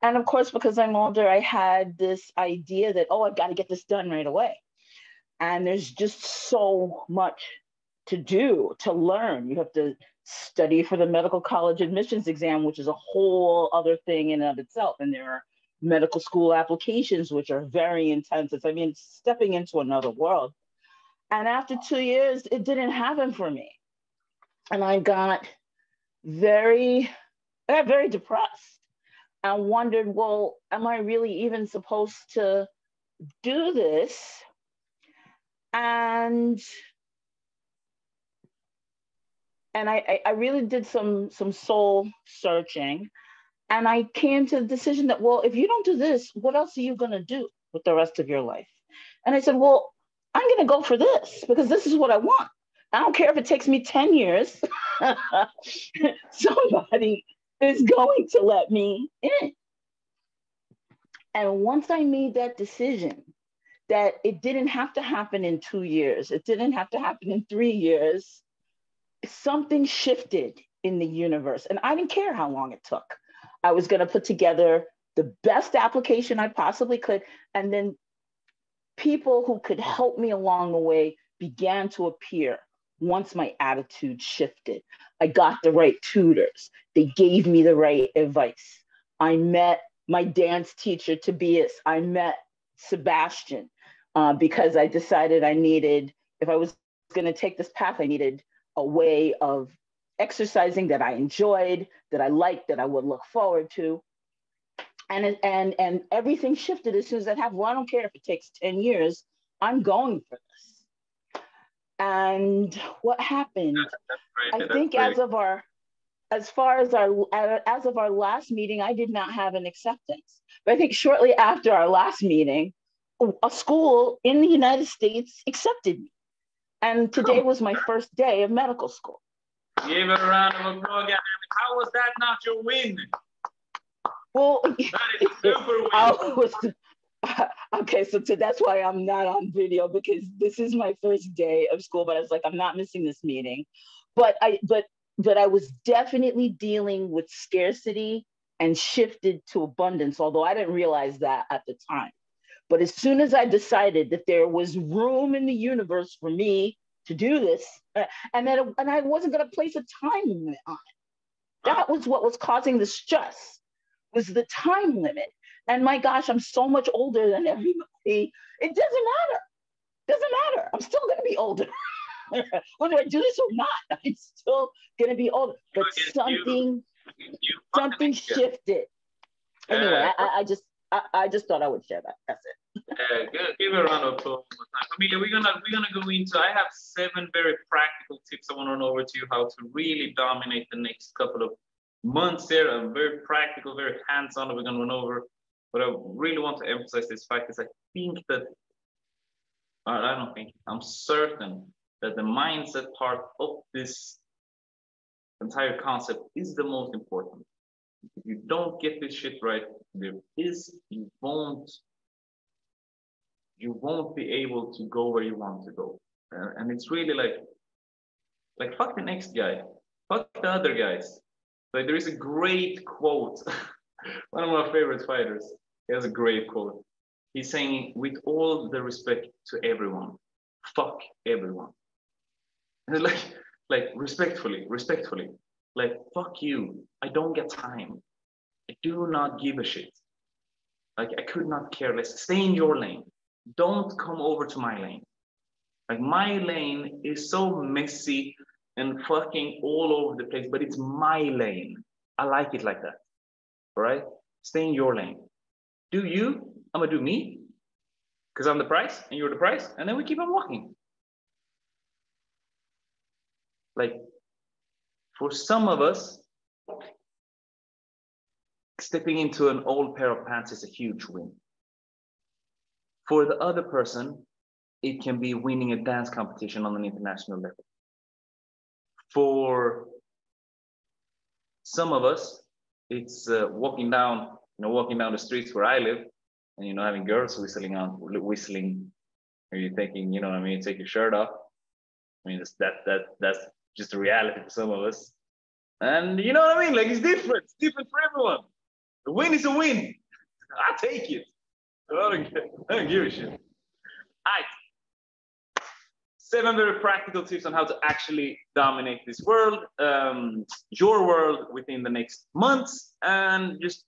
And of course, because I'm older, I had this idea that, oh, I've got to get this done right away. And there's just so much to do, to learn. You have to study for the medical college admissions exam, which is a whole other thing in and of itself. And there are medical school applications, which are very intensive. I mean, stepping into another world. And after 2 years, it didn't happen for me. And I got very depressed and wondered, well, am I really even supposed to do this? And I really did some soul searching. And I came to the decision that, well, if you don't do this, what else are you going to do with the rest of your life? And I said, well, I'm going to go for this because this is what I want. I don't care if it takes me 10 years. Somebody is going to let me in. And once I made that decision, that it didn't have to happen in 2 years, it didn't have to happen in 3 years, something shifted in the universe. And I didn't care how long it took. I was going to put together the best application I possibly could. And then people who could help me along the way began to appear once my attitude shifted. I got the right tutors. They gave me the right advice. I met my dance teacher, Tobias. I met Sebastian because I decided I needed, if I was going to take this path, I needed a way of exercising that I enjoyed, that I liked, that I would look forward to. And everything shifted as soon as I have, well, I don't care if it takes 10 years, I'm going for this. And what happened? That's I think as of our, as far as of our last meeting, I did not have an acceptance. But I think shortly after our last meeting, a school in the United States accepted me. And today was my first day of medical school. Give a round of applause, guys. How was that not your win? Well, that is super win. Okay, so that's why I'm not on video, because this is my first day of school, but I was like, I'm not missing this meeting. But I was definitely dealing with scarcity and shifted to abundance, although I didn't realize that at the time. But as soon as I decided that there was room in the universe for me to do this, and I wasn't going to place a time limit on it. That was what was causing the stress, was the time limit. And my gosh, I'm so much older than everybody. It doesn't matter. I'm still going to be older. Whether I do this or not, I'm still going to be older. But something shifted. Anyway, I just thought I would share that. That's it. Give a round of applause. Amelia, we're gonna go into. I have 7 very practical tips I want to run over to you how to really dominate the next couple of months here. I'm very practical, very hands-on. That we're gonna run over, but I really want to emphasize this fact is I think that, I don't think, I'm certain that the mindset part of this entire concept is the most important. If you don't get this shit right, you won't be able to go where you want to go. And it's really like fuck the next guy, fuck the other guys. Like, there is a great quote, one of my favorite fighters, he has a great quote. He's saying, with all the respect to everyone, fuck everyone. And like respectfully. Like, fuck you, I don't get time. I do not give a shit. Like, I could not care less. Stay in your lane. Don't come over to my lane. Like, my lane is so messy and fucking all over the place, but it's my lane. I like it like that, all right? Stay in your lane. Do you, I'm gonna do me, because I'm the prize and you're the prize, and then we keep on walking. Like, for some of us, stepping into an old pair of pants is a huge win. For the other person, it can be winning a dance competition on an international level. For some of us, it's walking down the streets where I live, and having girls whistling, or you're thinking, take your shirt off. That's just the reality for some of us. And you know what I mean? Like, it's different for everyone. The win is a win. I take it. I don't give a shit. All right. 7 very practical tips on how to actually dominate this world, your world, within the next months, and just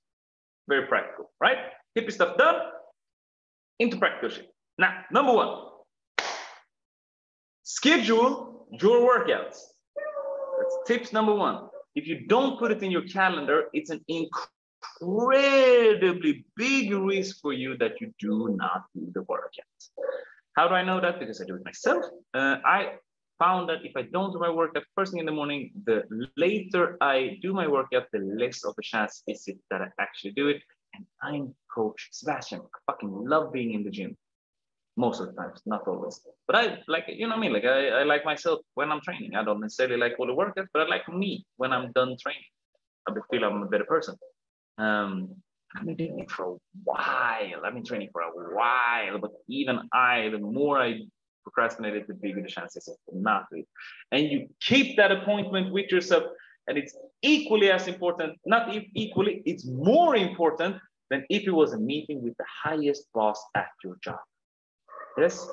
very practical, right? Hippie stuff done, into practical shit. Now, number 1, schedule your workouts. That's tips number 1. If you don't put it in your calendar, it's an incredibly big risk for you that you do not do the workout. How do I know that? Because I do it myself. I found that if I don't do my workout first thing in the morning, the later I do my workout, the less of a chance is it that I actually do it. And I'm Coach Sebastian. I fucking love being in the gym. Most of the times, not always. But I like, Like, I like myself when I'm training. I don't necessarily like all the workouts, but I like me when I'm done training. I feel I'm a better person. I've been doing it for a while. I've been training for a while, but even the more I procrastinated, the bigger the chances of not doing it. And you keep that appointment with yourself, and it's equally as important, not equally, it's more important than if it was a meeting with the highest boss at your job. Yes,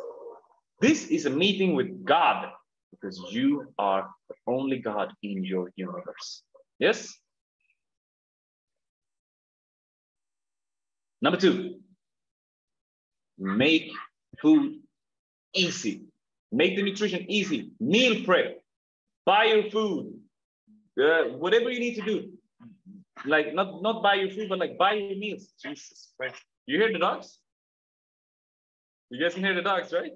this is a meeting with God, because you are the only God in your universe. Yes. Number 2, make food easy. Make the nutrition easy. Meal prep. Buy your food. Whatever you need to do. Like, not buy your food, but like buy your meals. Jesus Christ. You hear the dogs? You guys can hear the dogs, right?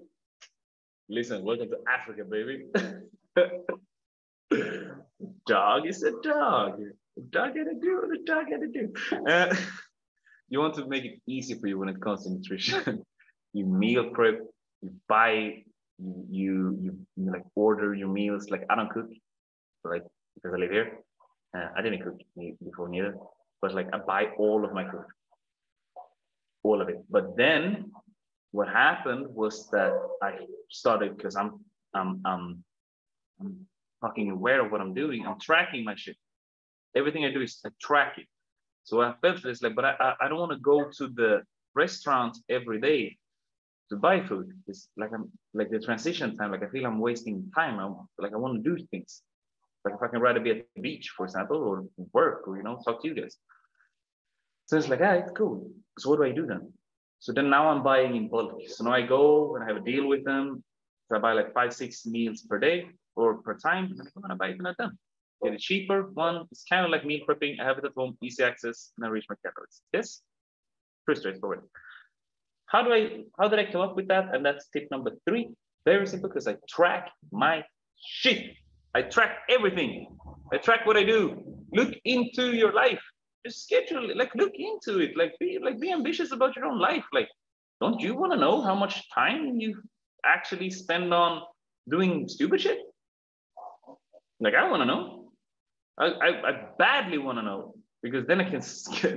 Listen, welcome to Africa, baby. Dog is a dog. A dog gotta do. You want to make it easy for you when it comes to nutrition. You meal prep, you buy, you like order your meals. Like, I don't cook, like, because I live here. I didn't cook before neither, but like I buy all of my food. all of it. But then what happened was that I started, because I'm fucking aware of what I'm doing. I'm tracking my shit. Everything I do is I track it. So I felt this like, but I don't want to go to the restaurant every day to buy food. It's like the transition time. Like I feel I'm wasting time. I want to do things. Like if I can rather be at the beach, for example, or work, or talk to you guys. So it's like, it's cool. So what do I do then? So then now I'm buying in bulk. So now I go and I have a deal with them. So I buy like 5-6 meals per day or per time. And I'm gonna buy it at them. Get a cheaper one. It's kind of like meal prepping. I have it at home, easy access, and I reach my calories. Yes, pretty straightforward. How did I come up with that? And that's tip number 3. Very simple, because I track my shit. I track everything. I track what I do. Look into your life. Just schedule it. Like look into it. Like be ambitious about your own life. Like, don't you want to know how much time you actually spend on doing stupid shit? Like I want to know. I badly want to know, because then I can scale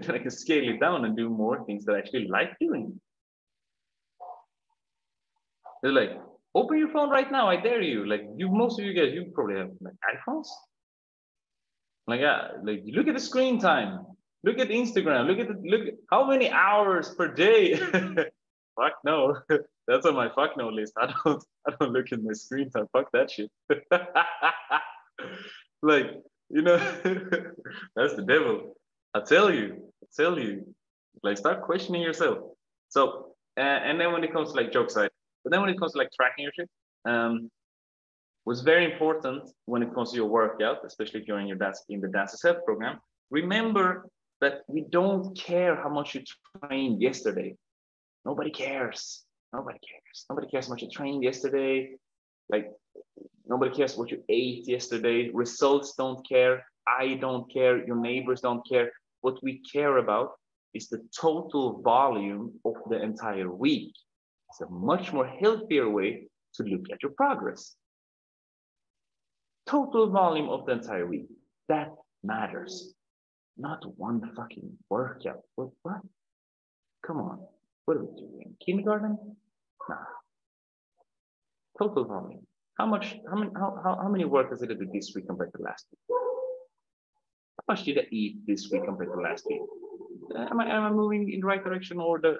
it down and do more things that I actually like doing. They're like, open your phone right now, I dare you. Like you, most of you guys, you probably have like iPhones. Like look at the screen time. Look at Instagram. Look at how many hours per day. Fuck no, that's on my fuck no list. I don't look at my screen time. Fuck that shit. Like that's the devil. I tell you. Like start questioning yourself. So and then when it comes to like joke side. But then when it comes to like tracking your shit, what's very important when it comes to your workout, especially during your dance in the Dance Yourself program, remember that we don't care how much you trained yesterday. Nobody cares. Nobody cares. Nobody cares how much you trained yesterday. Like nobody cares what you ate yesterday. Results don't care. I don't care. Your neighbors don't care. What we care about is the total volume of the entire week. It's a much more healthier way to look at your progress. Total volume of the entire week. That matters. Not one fucking workout. What? Come on. What are we doing? Kindergarten? Nah. Total volume. How many workouts did I do this week compared to last week? How much did I eat this week compared to last week? Am I moving in the right direction or the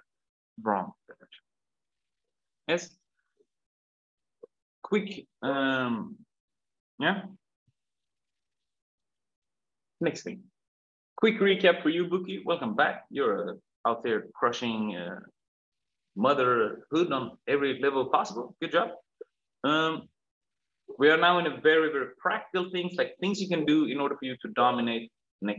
wrong direction? Yes. Quick. Yeah. Next thing. Quick recap for you, Buki. Welcome back. You're out there crushing motherhood on every level possible. Good job. We are now in a very, very practical things, like things you can do in order for you to dominate the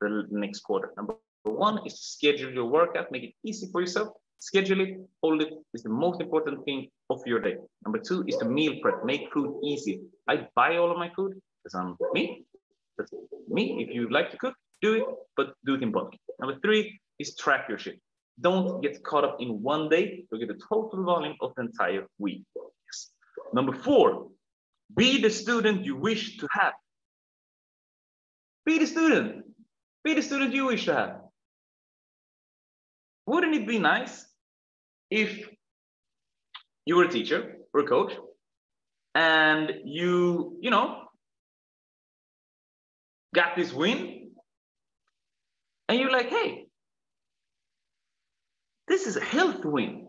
next quarter. Number 1 is to schedule your workout. Make it easy for yourself. Schedule it, hold it, is the most important thing of your day. Number 2 is the meal prep, make food easy. I buy all of my food, because I'm me. That's me. If you like to cook, do it, but do it in bulk. Number 3 is track your shit. Don't get caught up in one day, you'll get the total volume of the entire week. Yes. Number 4, be the student you wish to have. Be the student. Be the student you wish to have. Wouldn't it be nice if you were a teacher or a coach and you got this win and you're like, hey, this is a health win.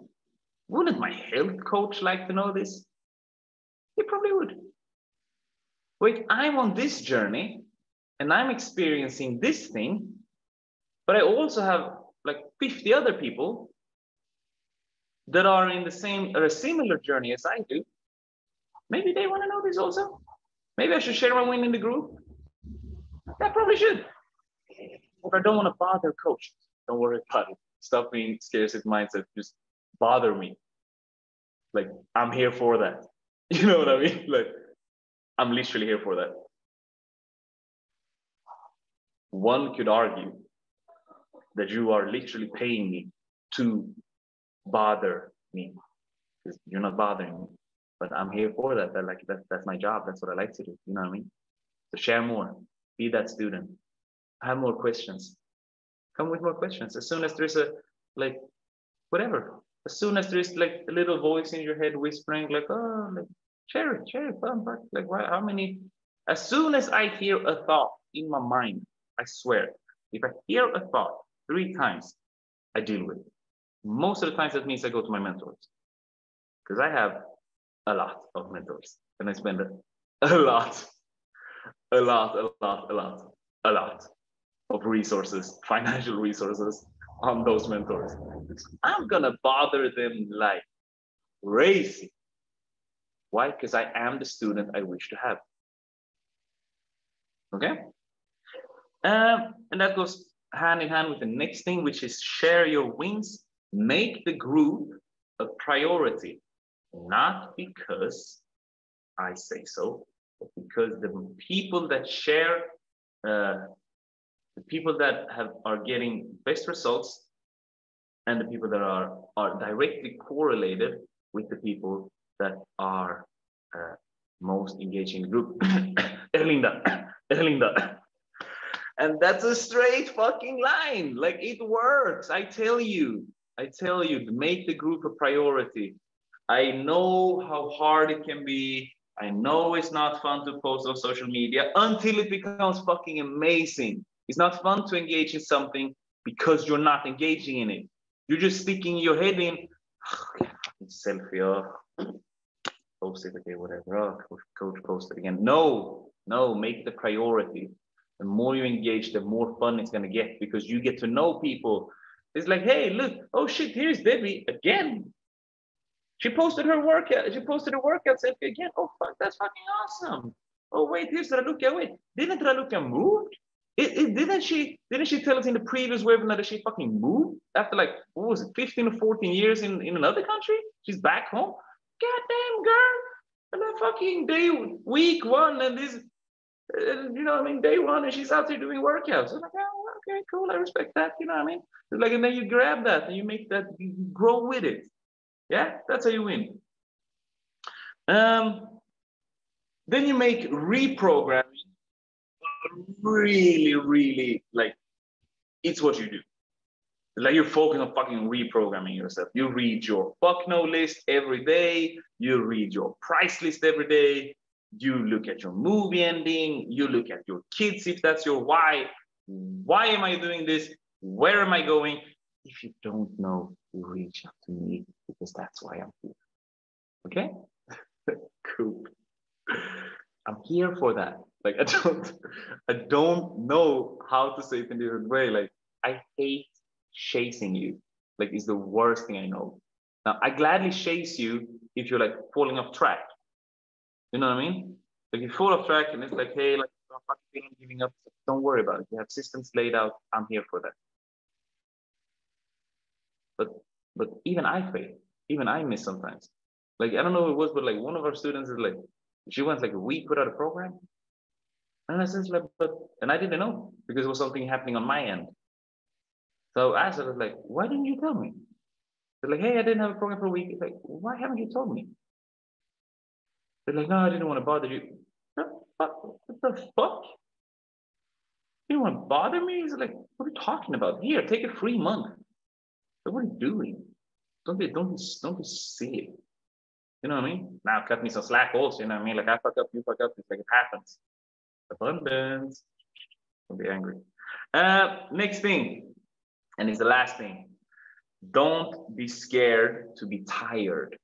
Wouldn't my health coach like to know this? He probably would. Wait, I'm on this journey and I'm experiencing this thing, but I also have like 50 other people that are in the same or a similar journey as I do. Maybe they want to know this also. Maybe I should share my win in the group. I probably should. But I don't want to bother coaches. Don't worry about it. Stop being scarcity mindset. Just bother me. Like I'm here for that. You know what I mean? Like I'm literally here for that. One could argue that you are literally paying me to bother me, because you're not bothering me, but I'm here for that. That's my job. That's what I like to do. You know what I mean? So share more. Be that student. Have more questions. Come with more questions. As soon as there's a like whatever. As soon as there's like a little voice in your head whispering, like, oh, like, share it, like, why, how many? As soon as I hear a thought in my mind, I swear, if I hear a thought 3 times, I deal with it. Most of the times, that means I go to my mentors, because I have a lot of mentors, and I spend a lot of resources, financial resources, on those mentors. I'm gonna bother them like crazy. Why? Because I am the student I wish to have. Okay, and that goes hand in hand with the next thing, which is share your wings. Make the group a priority, not because I say so, but because the people that share, the people that are getting best results, and the people that are directly correlated with the people that are most engaged in the group. Erlinda. And that's a straight fucking line. Like, it works, I tell you. I tell you, make the group a priority. I know how hard it can be. I know it's not fun to post on social media until it becomes fucking amazing. It's not fun to engage in something because you're not engaging in it. You're just sticking your head in. Selfie, post it again, whatever. Oh, coach, post it again. No, make the priority. The more you engage, the more fun it's gonna get, because you get to know people. It's like, hey, look, oh shit, here's Debbie again. She posted her workout. She posted a workout selfie again. Oh fuck, that's fucking awesome. Oh wait, here's Raluca. Wait, didn't Raluca move? Didn't she tell us in the previous webinar that she fucking moved after like, what was it, 15 or 14 years in another country? She's back home. Goddamn girl. And then fucking week 1 and this, you know what I mean, day 1, and she's out there doing workouts. I'm like, oh, okay, cool, I respect that, you know what I mean? It's like, and then you grab that and you make that, you grow with it. Yeah, that's how you win. Then you make reprogramming really, really, like, it's what you do. Like, you're focused on fucking reprogramming yourself. You read your fuck no list every day. You read your price list every day. You look at your movie ending. You look at your kids, if that's your why. Why am I doing this? Where am I going? If you don't know, you reach out to me, because that's why I'm here. Okay? Cool. I'm here for that. Like, I don't know how to say it in a different way. Like, I hate chasing you. Like, it's the worst thing I know. Now, I gladly chase you if you're like falling off track. You know what I mean? Like, you fall off track and it's like, hey, like, I'm fucking feeling giving up. Don't worry about it. You have systems laid out. I'm here for that. But even I fail. Even I miss sometimes. Like, I don't know who it was, but like one of our students is like, she went like a week without a program. And I said, like, and I didn't know, because it was something happening on my end. So I asked her, like, why didn't you tell me? They're like, hey, I didn't have a program for a week. It's like, why haven't you told me? They're like, no, I didn't want to bother you. What the fuck? You want to bother me? He's like, what are you talking about? Here, take a free month. Like, what are you doing? Don't be silly. You know what I mean? Now cut me some slack also, you know what I mean? Like, I fuck up, you fuck up. It's like, it happens. Abundance. Don't be angry. Next thing, and it's the last thing. Don't be scared to be tired.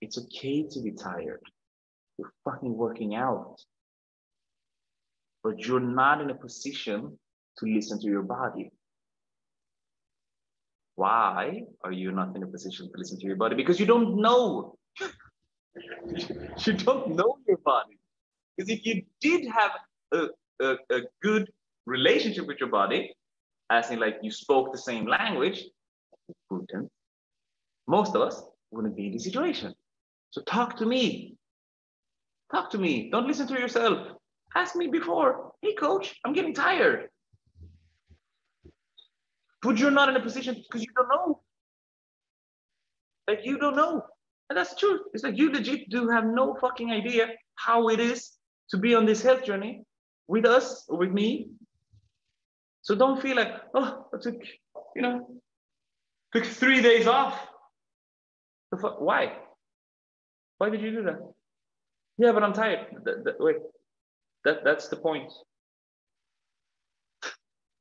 It's okay to be tired. You're fucking working out. But you're not in a position to listen to your body. Why are you not in a position to listen to your body? Because you don't know. You don't know your body. Because if you did have a good relationship with your body, as in like you spoke the same language, most of us wouldn't be in this situation. So talk to me. Talk to me. Don't listen to yourself. Ask me before, hey coach, I'm getting tired. But you're not in a position because you don't know. Like, you don't know. And that's the truth. It's like, you legit do have no fucking idea how it is to be on this health journey with us, or with me. So don't feel like, oh, I took, you know, Took 3 days off. Why? Why did you do that? Yeah, but I'm tired. Wait, that's the point.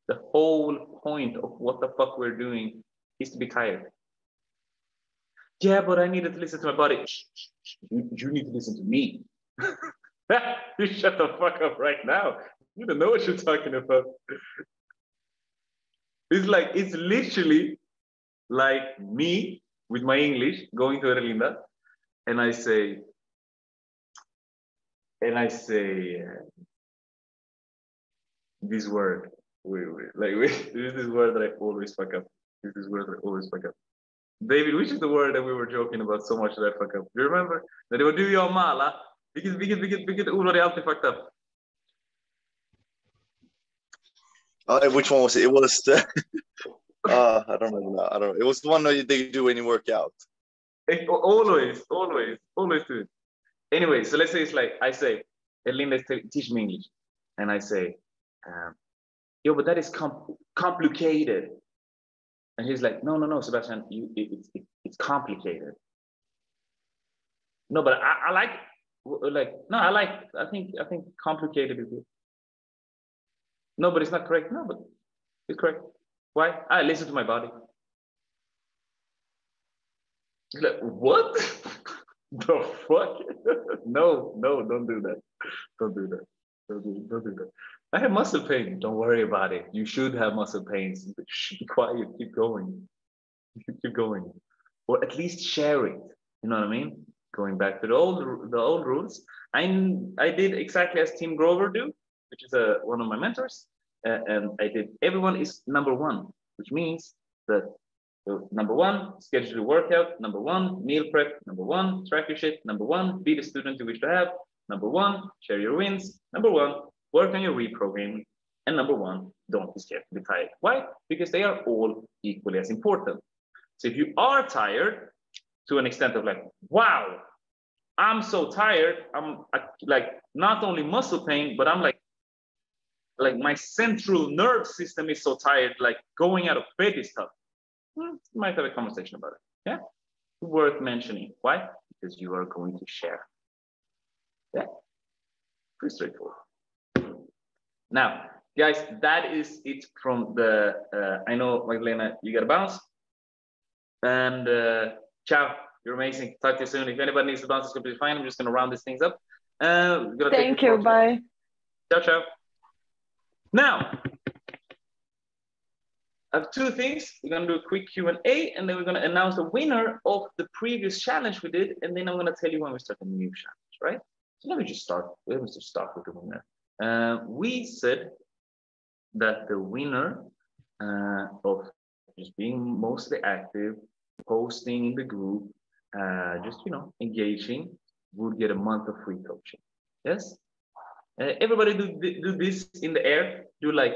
The whole point of what the fuck we're doing is to be tired. Yeah, but I needed to listen to my body. You need to listen to me. You shut the fuck up right now. You don't know what you're talking about. It's like, it's literally like me with my English going to Erlinda, and I say this word. Wait, this is the word that I always fuck up. This is the word that I always fuck up. David, which is the word that we were joking about so much that I fuck up? Do you remember? That they would do your mala. Because already after fucked up. Which one was it? It was the I don't know. I don't know. It was the one that they do when you work out. Always do it. Anyway, so let's say it's like, I say, Erlinda, teach me English. And I say, yo, but that is complicated. And he's like, no, Sebastian, it's complicated. No, but I like it. Like, no, I think complicated is good. No, but it's not correct. No, but it's correct. Why? I listen to my body. He's like, what? The fuck? No, don't do that. Don't do that. I have muscle pain. Don't worry about it. You should have muscle pains. Be quiet. Keep going. Or at least share it. You know what I mean? Going back to the old rules, I did exactly as Tim Grover do, which is one of my mentors, and I did. Everyone is number one, which means that number one, schedule a workout. Number one, meal prep. Number one, track your shit. Number one, be the student you wish to have. Number one, share your wins. Number one, work on your reprogramming. And number one, don't be scared to be tired. Why? Because they are all equally as important. So if you are tired, to an extent of like, wow, I'm so tired. I'm like not only muscle pain, but I'm like my central nerve system is so tired, like going out of bed is tough. You might have a conversation about it. Yeah, worth mentioning. Why? Because you are going to share. Yeah, pretty straightforward. Now, guys, that is it from the. I know, Magdalena, you gotta bounce, and. Ciao, you're amazing. Talk to you soon. If anybody needs to bounce, it's completely fine. I'm just going to round these things up. Thank you. Bye. Ciao. Now, I have two things. We're going to do a quick Q&A, and then we're going to announce the winner of the previous challenge we did. And then I'm going to tell you when we start a new challenge, right? So let me just start. Let me just start with the winner. We said that the winner of just being mostly active, posting in the group, just, you know, engaging, would get a month of free coaching. Yes? Everybody do this in the air. Do like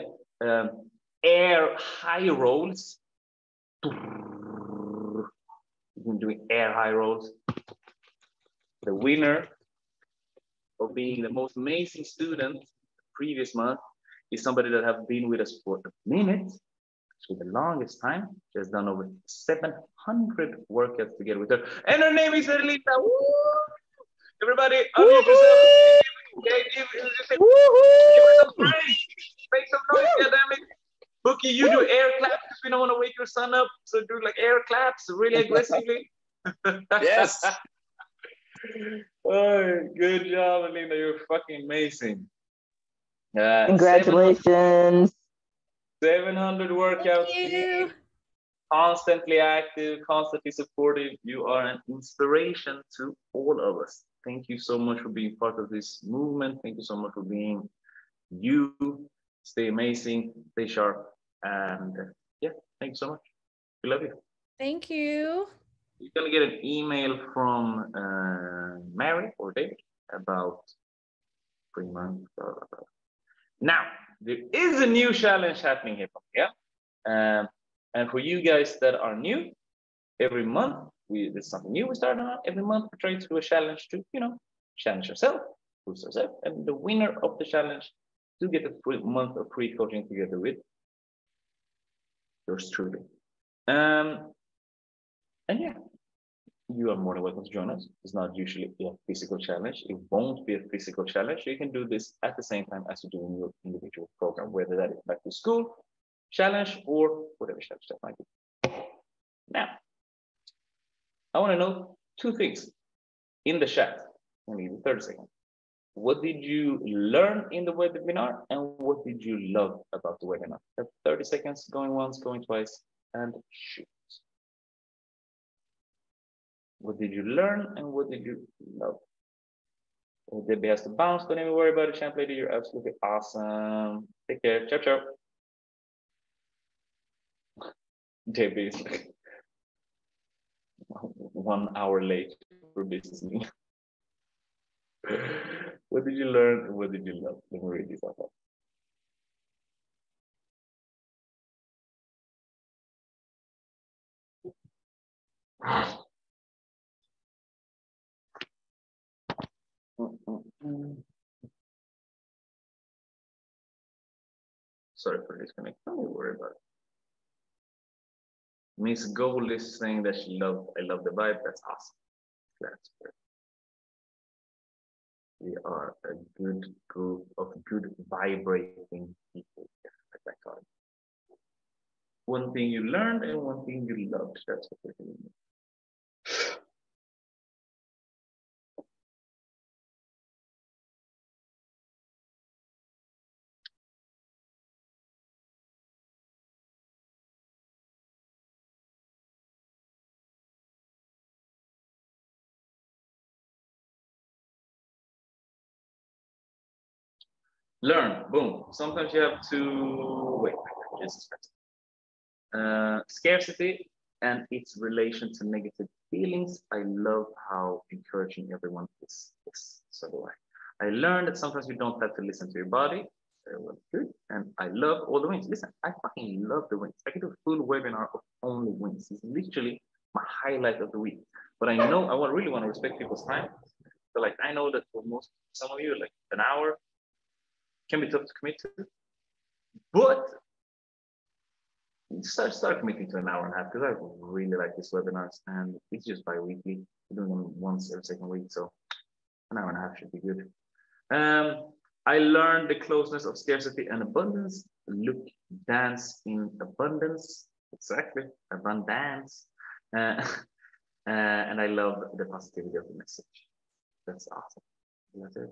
air high rolls. Doing air high rolls. The winner of being the most amazing student the previous month is somebody that have been with us for a minute. For the longest time, she has done over 700 workouts together with her, and her name is Erlinda. Everybody, unmute yourself. Give her some praise. Make some noise, goddammit. Bookie, you do air claps because we don't want to wake your son up, so do like air claps really aggressively. Yes. Oh, good job, Erlinda. You're fucking amazing. Congratulations. 700 workouts, constantly active, constantly supportive. You are an inspiration to all of us. Thank you so much for being part of this movement. Thank you so much for being you. Stay amazing, stay sharp. And yeah, thank you so much. We love you. Thank you. You're going to get an email from Mary or David about 3 months. Now, there is a new challenge happening here, yeah? And for you guys that are new, every month, there's something new we start on. Every month, we try to do a challenge to, you know, challenge yourself, boost yourself. And the winner of the challenge to get a full month of free coaching together with yours truly. And yeah, you are more than welcome to join us. It's not usually a physical challenge. It won't be a physical challenge. You can do this at the same time as you do in your individual program, whether that is back to school, challenge, or whatever challenge that might be. Now, I want to know two things in the chat. I need the 30 seconds. What did you learn in the webinar? And what did you love about the webinar? That's 30 seconds, going once, going twice, and shoot. What did you learn and what did you love? Debbie has to bounce. Don't even worry about it, champ lady. You're absolutely awesome. Take care. Ciao, ciao. Debbie's like 1 hour late for business meeting. What did you learn and what did you love? Let me read this out loud. Sorry for disconnect. Don't worry about it. Miss Gold is saying that she loved, I love the vibe. That's awesome. That's great. We are a good group of good vibrating people. Like that. One thing you learned and one thing you loved. That's what we're doing. Learn, boom. Sometimes you have to wait. Jesus Christ. Scarcity and its relation to negative feelings. I love how encouraging everyone is. Yes, so do I. I learned that sometimes you don't have to listen to your body. Very well, good. And I love all the wins. Listen, I fucking love the wins. I can do a full webinar of only wins. It's literally my highlight of the week. But I know I really want to respect people's time. So like I know that for most some of you, like an hour can be tough to commit to, but start committing to an hour and a half because I really like these webinars and it's just bi-weekly. We're doing them once every second week, so an hour and a half should be good. I learned the closeness of scarcity and abundance. Look, dance in abundance. Exactly, abundance. And I love the positivity of the message. That's awesome. That's it.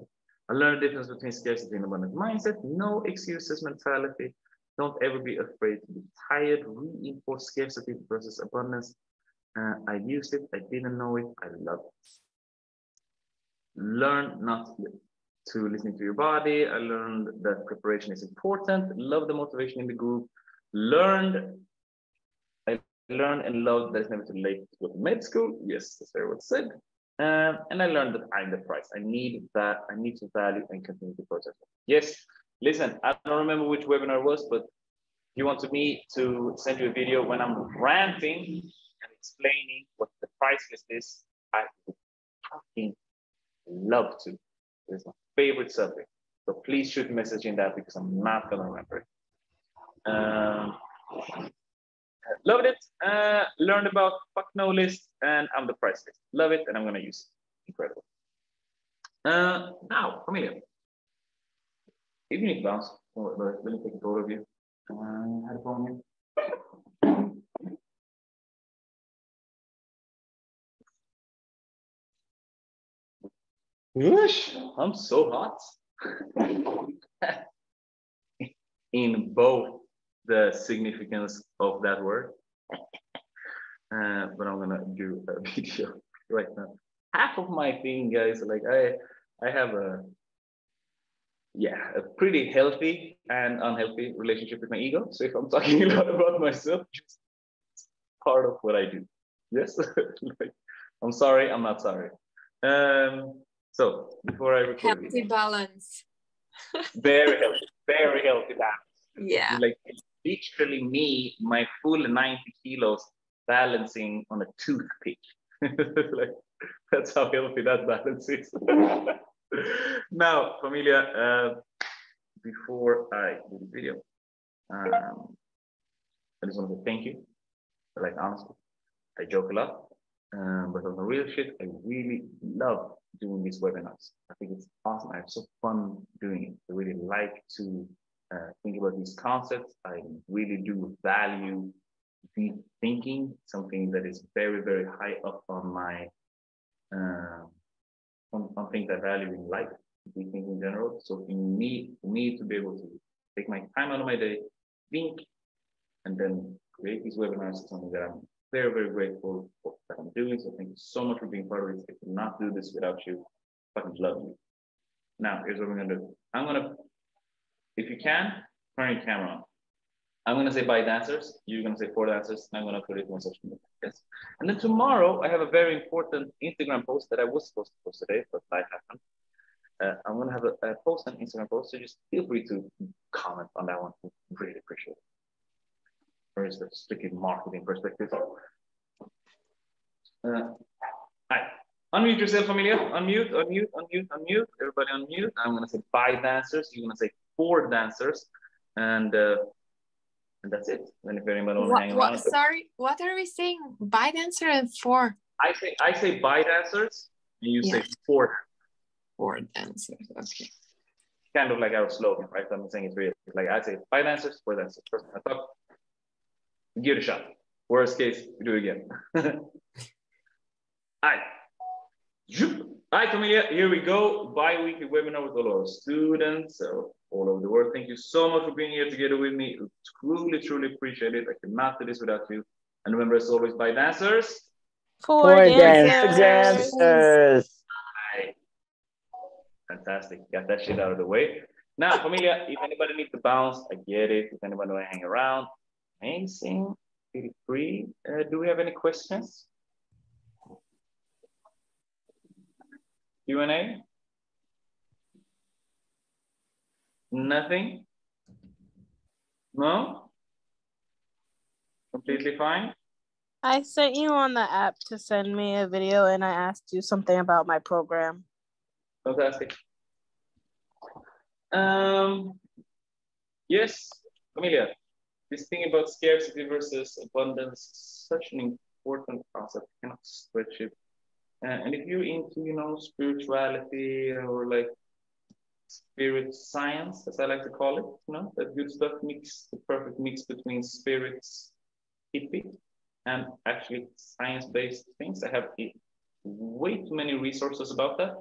I learned the difference between scarcity and abundant mindset. No excuses mentality. Don't ever be afraid to be tired. Reinforce scarcity versus abundance. I used it. I didn't know it. I love it. Learn not to listen to your body. I learned that preparation is important. Love the motivation in the group. I learned and loved that it's never too late to go to med school. Yes, that's very well said. And I learned that I'm the prize. I need that. I need to value and continue the process. Yes. Listen, I don't remember which webinar it was, but you want me to send you a video when I'm ranting and explaining what the price list is. I would fucking love to. It's my favorite subject. So please shoot a message in that because I'm not gonna remember it. Loved it. Learned about fuck no list and I'm the price list. Love it and I'm gonna use it. Incredible. Now, Camille, if you need to bounce, let me take a photo of you. Had a problem here. Whoosh, I'm so hot. In both the significance of that word. But I'm gonna do a video right now. Half of my thing, guys, like I have a pretty healthy and unhealthy relationship with my ego. So if I'm talking a lot about myself, just part of what I do. Yes, like, I'm sorry, I'm not sorry. So before I record healthy it, balance. Very healthy balance. Yeah. Like it's literally me, my full 90 kilos balancing on a toothpick. Like that's how healthy that balance is. Now, Familia, before I do the video, I just want to say thank you, like honestly. I joke a lot, but on the real shit, I really love doing these webinars. I think it's awesome. I have so fun doing it. I really like to think about these concepts. I really do value deep thinking, something that is very, very high up on my, on things I value in life, deep thinking in general. So for me to be able to take my time out of my day, think, and then create these webinars is something that I'm very, very grateful for that I'm doing. So thank you so much for being part of this. I could not do this without you. I fucking love you. Now, here's what we're gonna do. I'm gonna, if you can, turn your camera on. I'm gonna say 5 dancers. You're gonna say 4 dancers. And I'm gonna put it on social media. Yes. And then tomorrow, I have a very important Instagram post that I was supposed to post today, but life happened. I'm gonna have a post on Instagram post, so just feel free to comment on that one. I really appreciate it. Or is the sticky marketing perspective? Hi, unmute yourself, familia. Unmute, unmute, unmute, unmute. Everybody unmute. I'm gonna say 5 dancers. You're gonna say 4 dancers, and that's it. And if anyone wants to hang around, sorry, what are we saying? By dancer and 4. I say by dancers, and you say 4. 4 dancers. Okay. Kind of like our slogan, right? I'm saying it's real. Like I say 5 dancers, 4 dancers. First, I thought. Give it a shot. Worst case, we do it again. All right, familia. Here we go. Bi-weekly webinar with all our students all over the world. Thank you so much for being here together with me. Truly, truly appreciate it. I could not do this without you. And remember, as always, by dancers. For dancers. All right. Fantastic. Got that shit out of the way. Now, familia, if anybody needs to bounce, I get it. If anybody wants to hang around, amazing. Feel free. Do we have any questions? Q&A? Nothing? No? Completely fine? I sent you on the app to send me a video and I asked you something about my program. Fantastic. Yes, Amelia. This thing about scarcity versus abundance is such an important concept. I cannot stretch it. And if you're into, you know, spirituality or like spirit science, as I like to call it, you know, that good stuff mix, the perfect mix between spirits, hippie, and actually science-based things. I have way too many resources about that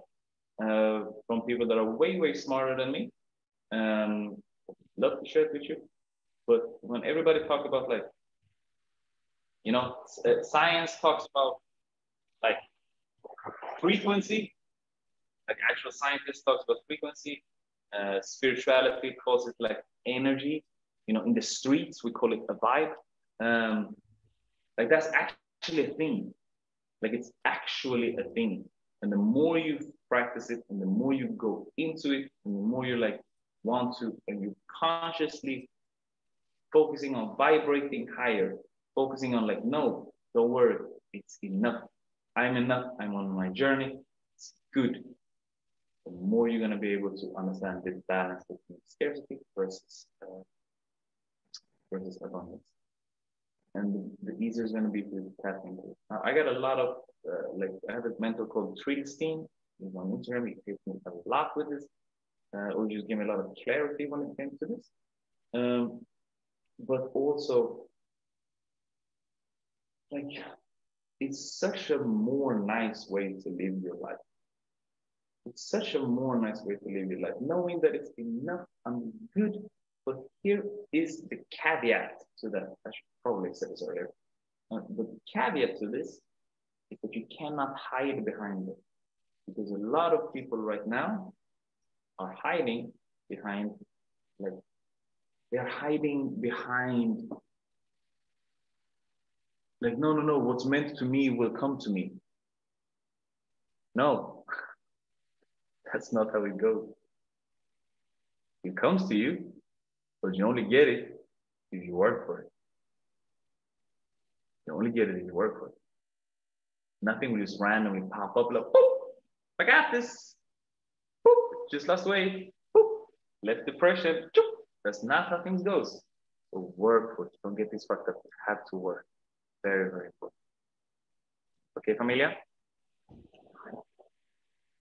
from people that are way, way smarter than me. Love to share it with you. But when everybody talks about, like, you know, science talks about like frequency, like actual scientists talks about frequency, spirituality calls it like energy, you know, in the streets, we call it a vibe. Like that's actually a thing, like it's actually a thing. And the more you practice it and the more you go into it and the more you like want to and you consciously focusing on vibrating higher, focusing on like, no, don't worry, it's enough. I'm enough, I'm on my journey, it's good. The more you're gonna be able to understand this balance between scarcity versus, versus abundance. And the easier it's gonna be to tap into. I got a lot of, like, I have a mentor called Trigstein. He's on Instagram, he helped me a lot with this, or just gave me a lot of clarity when it came to this. But also, like, it's such a more nice way to live your life. It's such a more nice way to live your life, knowing that it's enough and good. But here is the caveat to that. I should probably say this earlier. But the caveat to this is that you cannot hide behind it. Because a lot of people right now are hiding behind, like, they're hiding behind, like, no, no, no, what's meant to me will come to me. No, that's not how it goes. It comes to you, but you only get it if you work for it. You only get it if you work for it. Nothing will just randomly pop up like, boop, I got this. Boop, just lost weight. Boop, left depression. Choop. That's not how things goes. So work for it. Don't get this fucked up. You have to work. Very, very important. Okay, familia?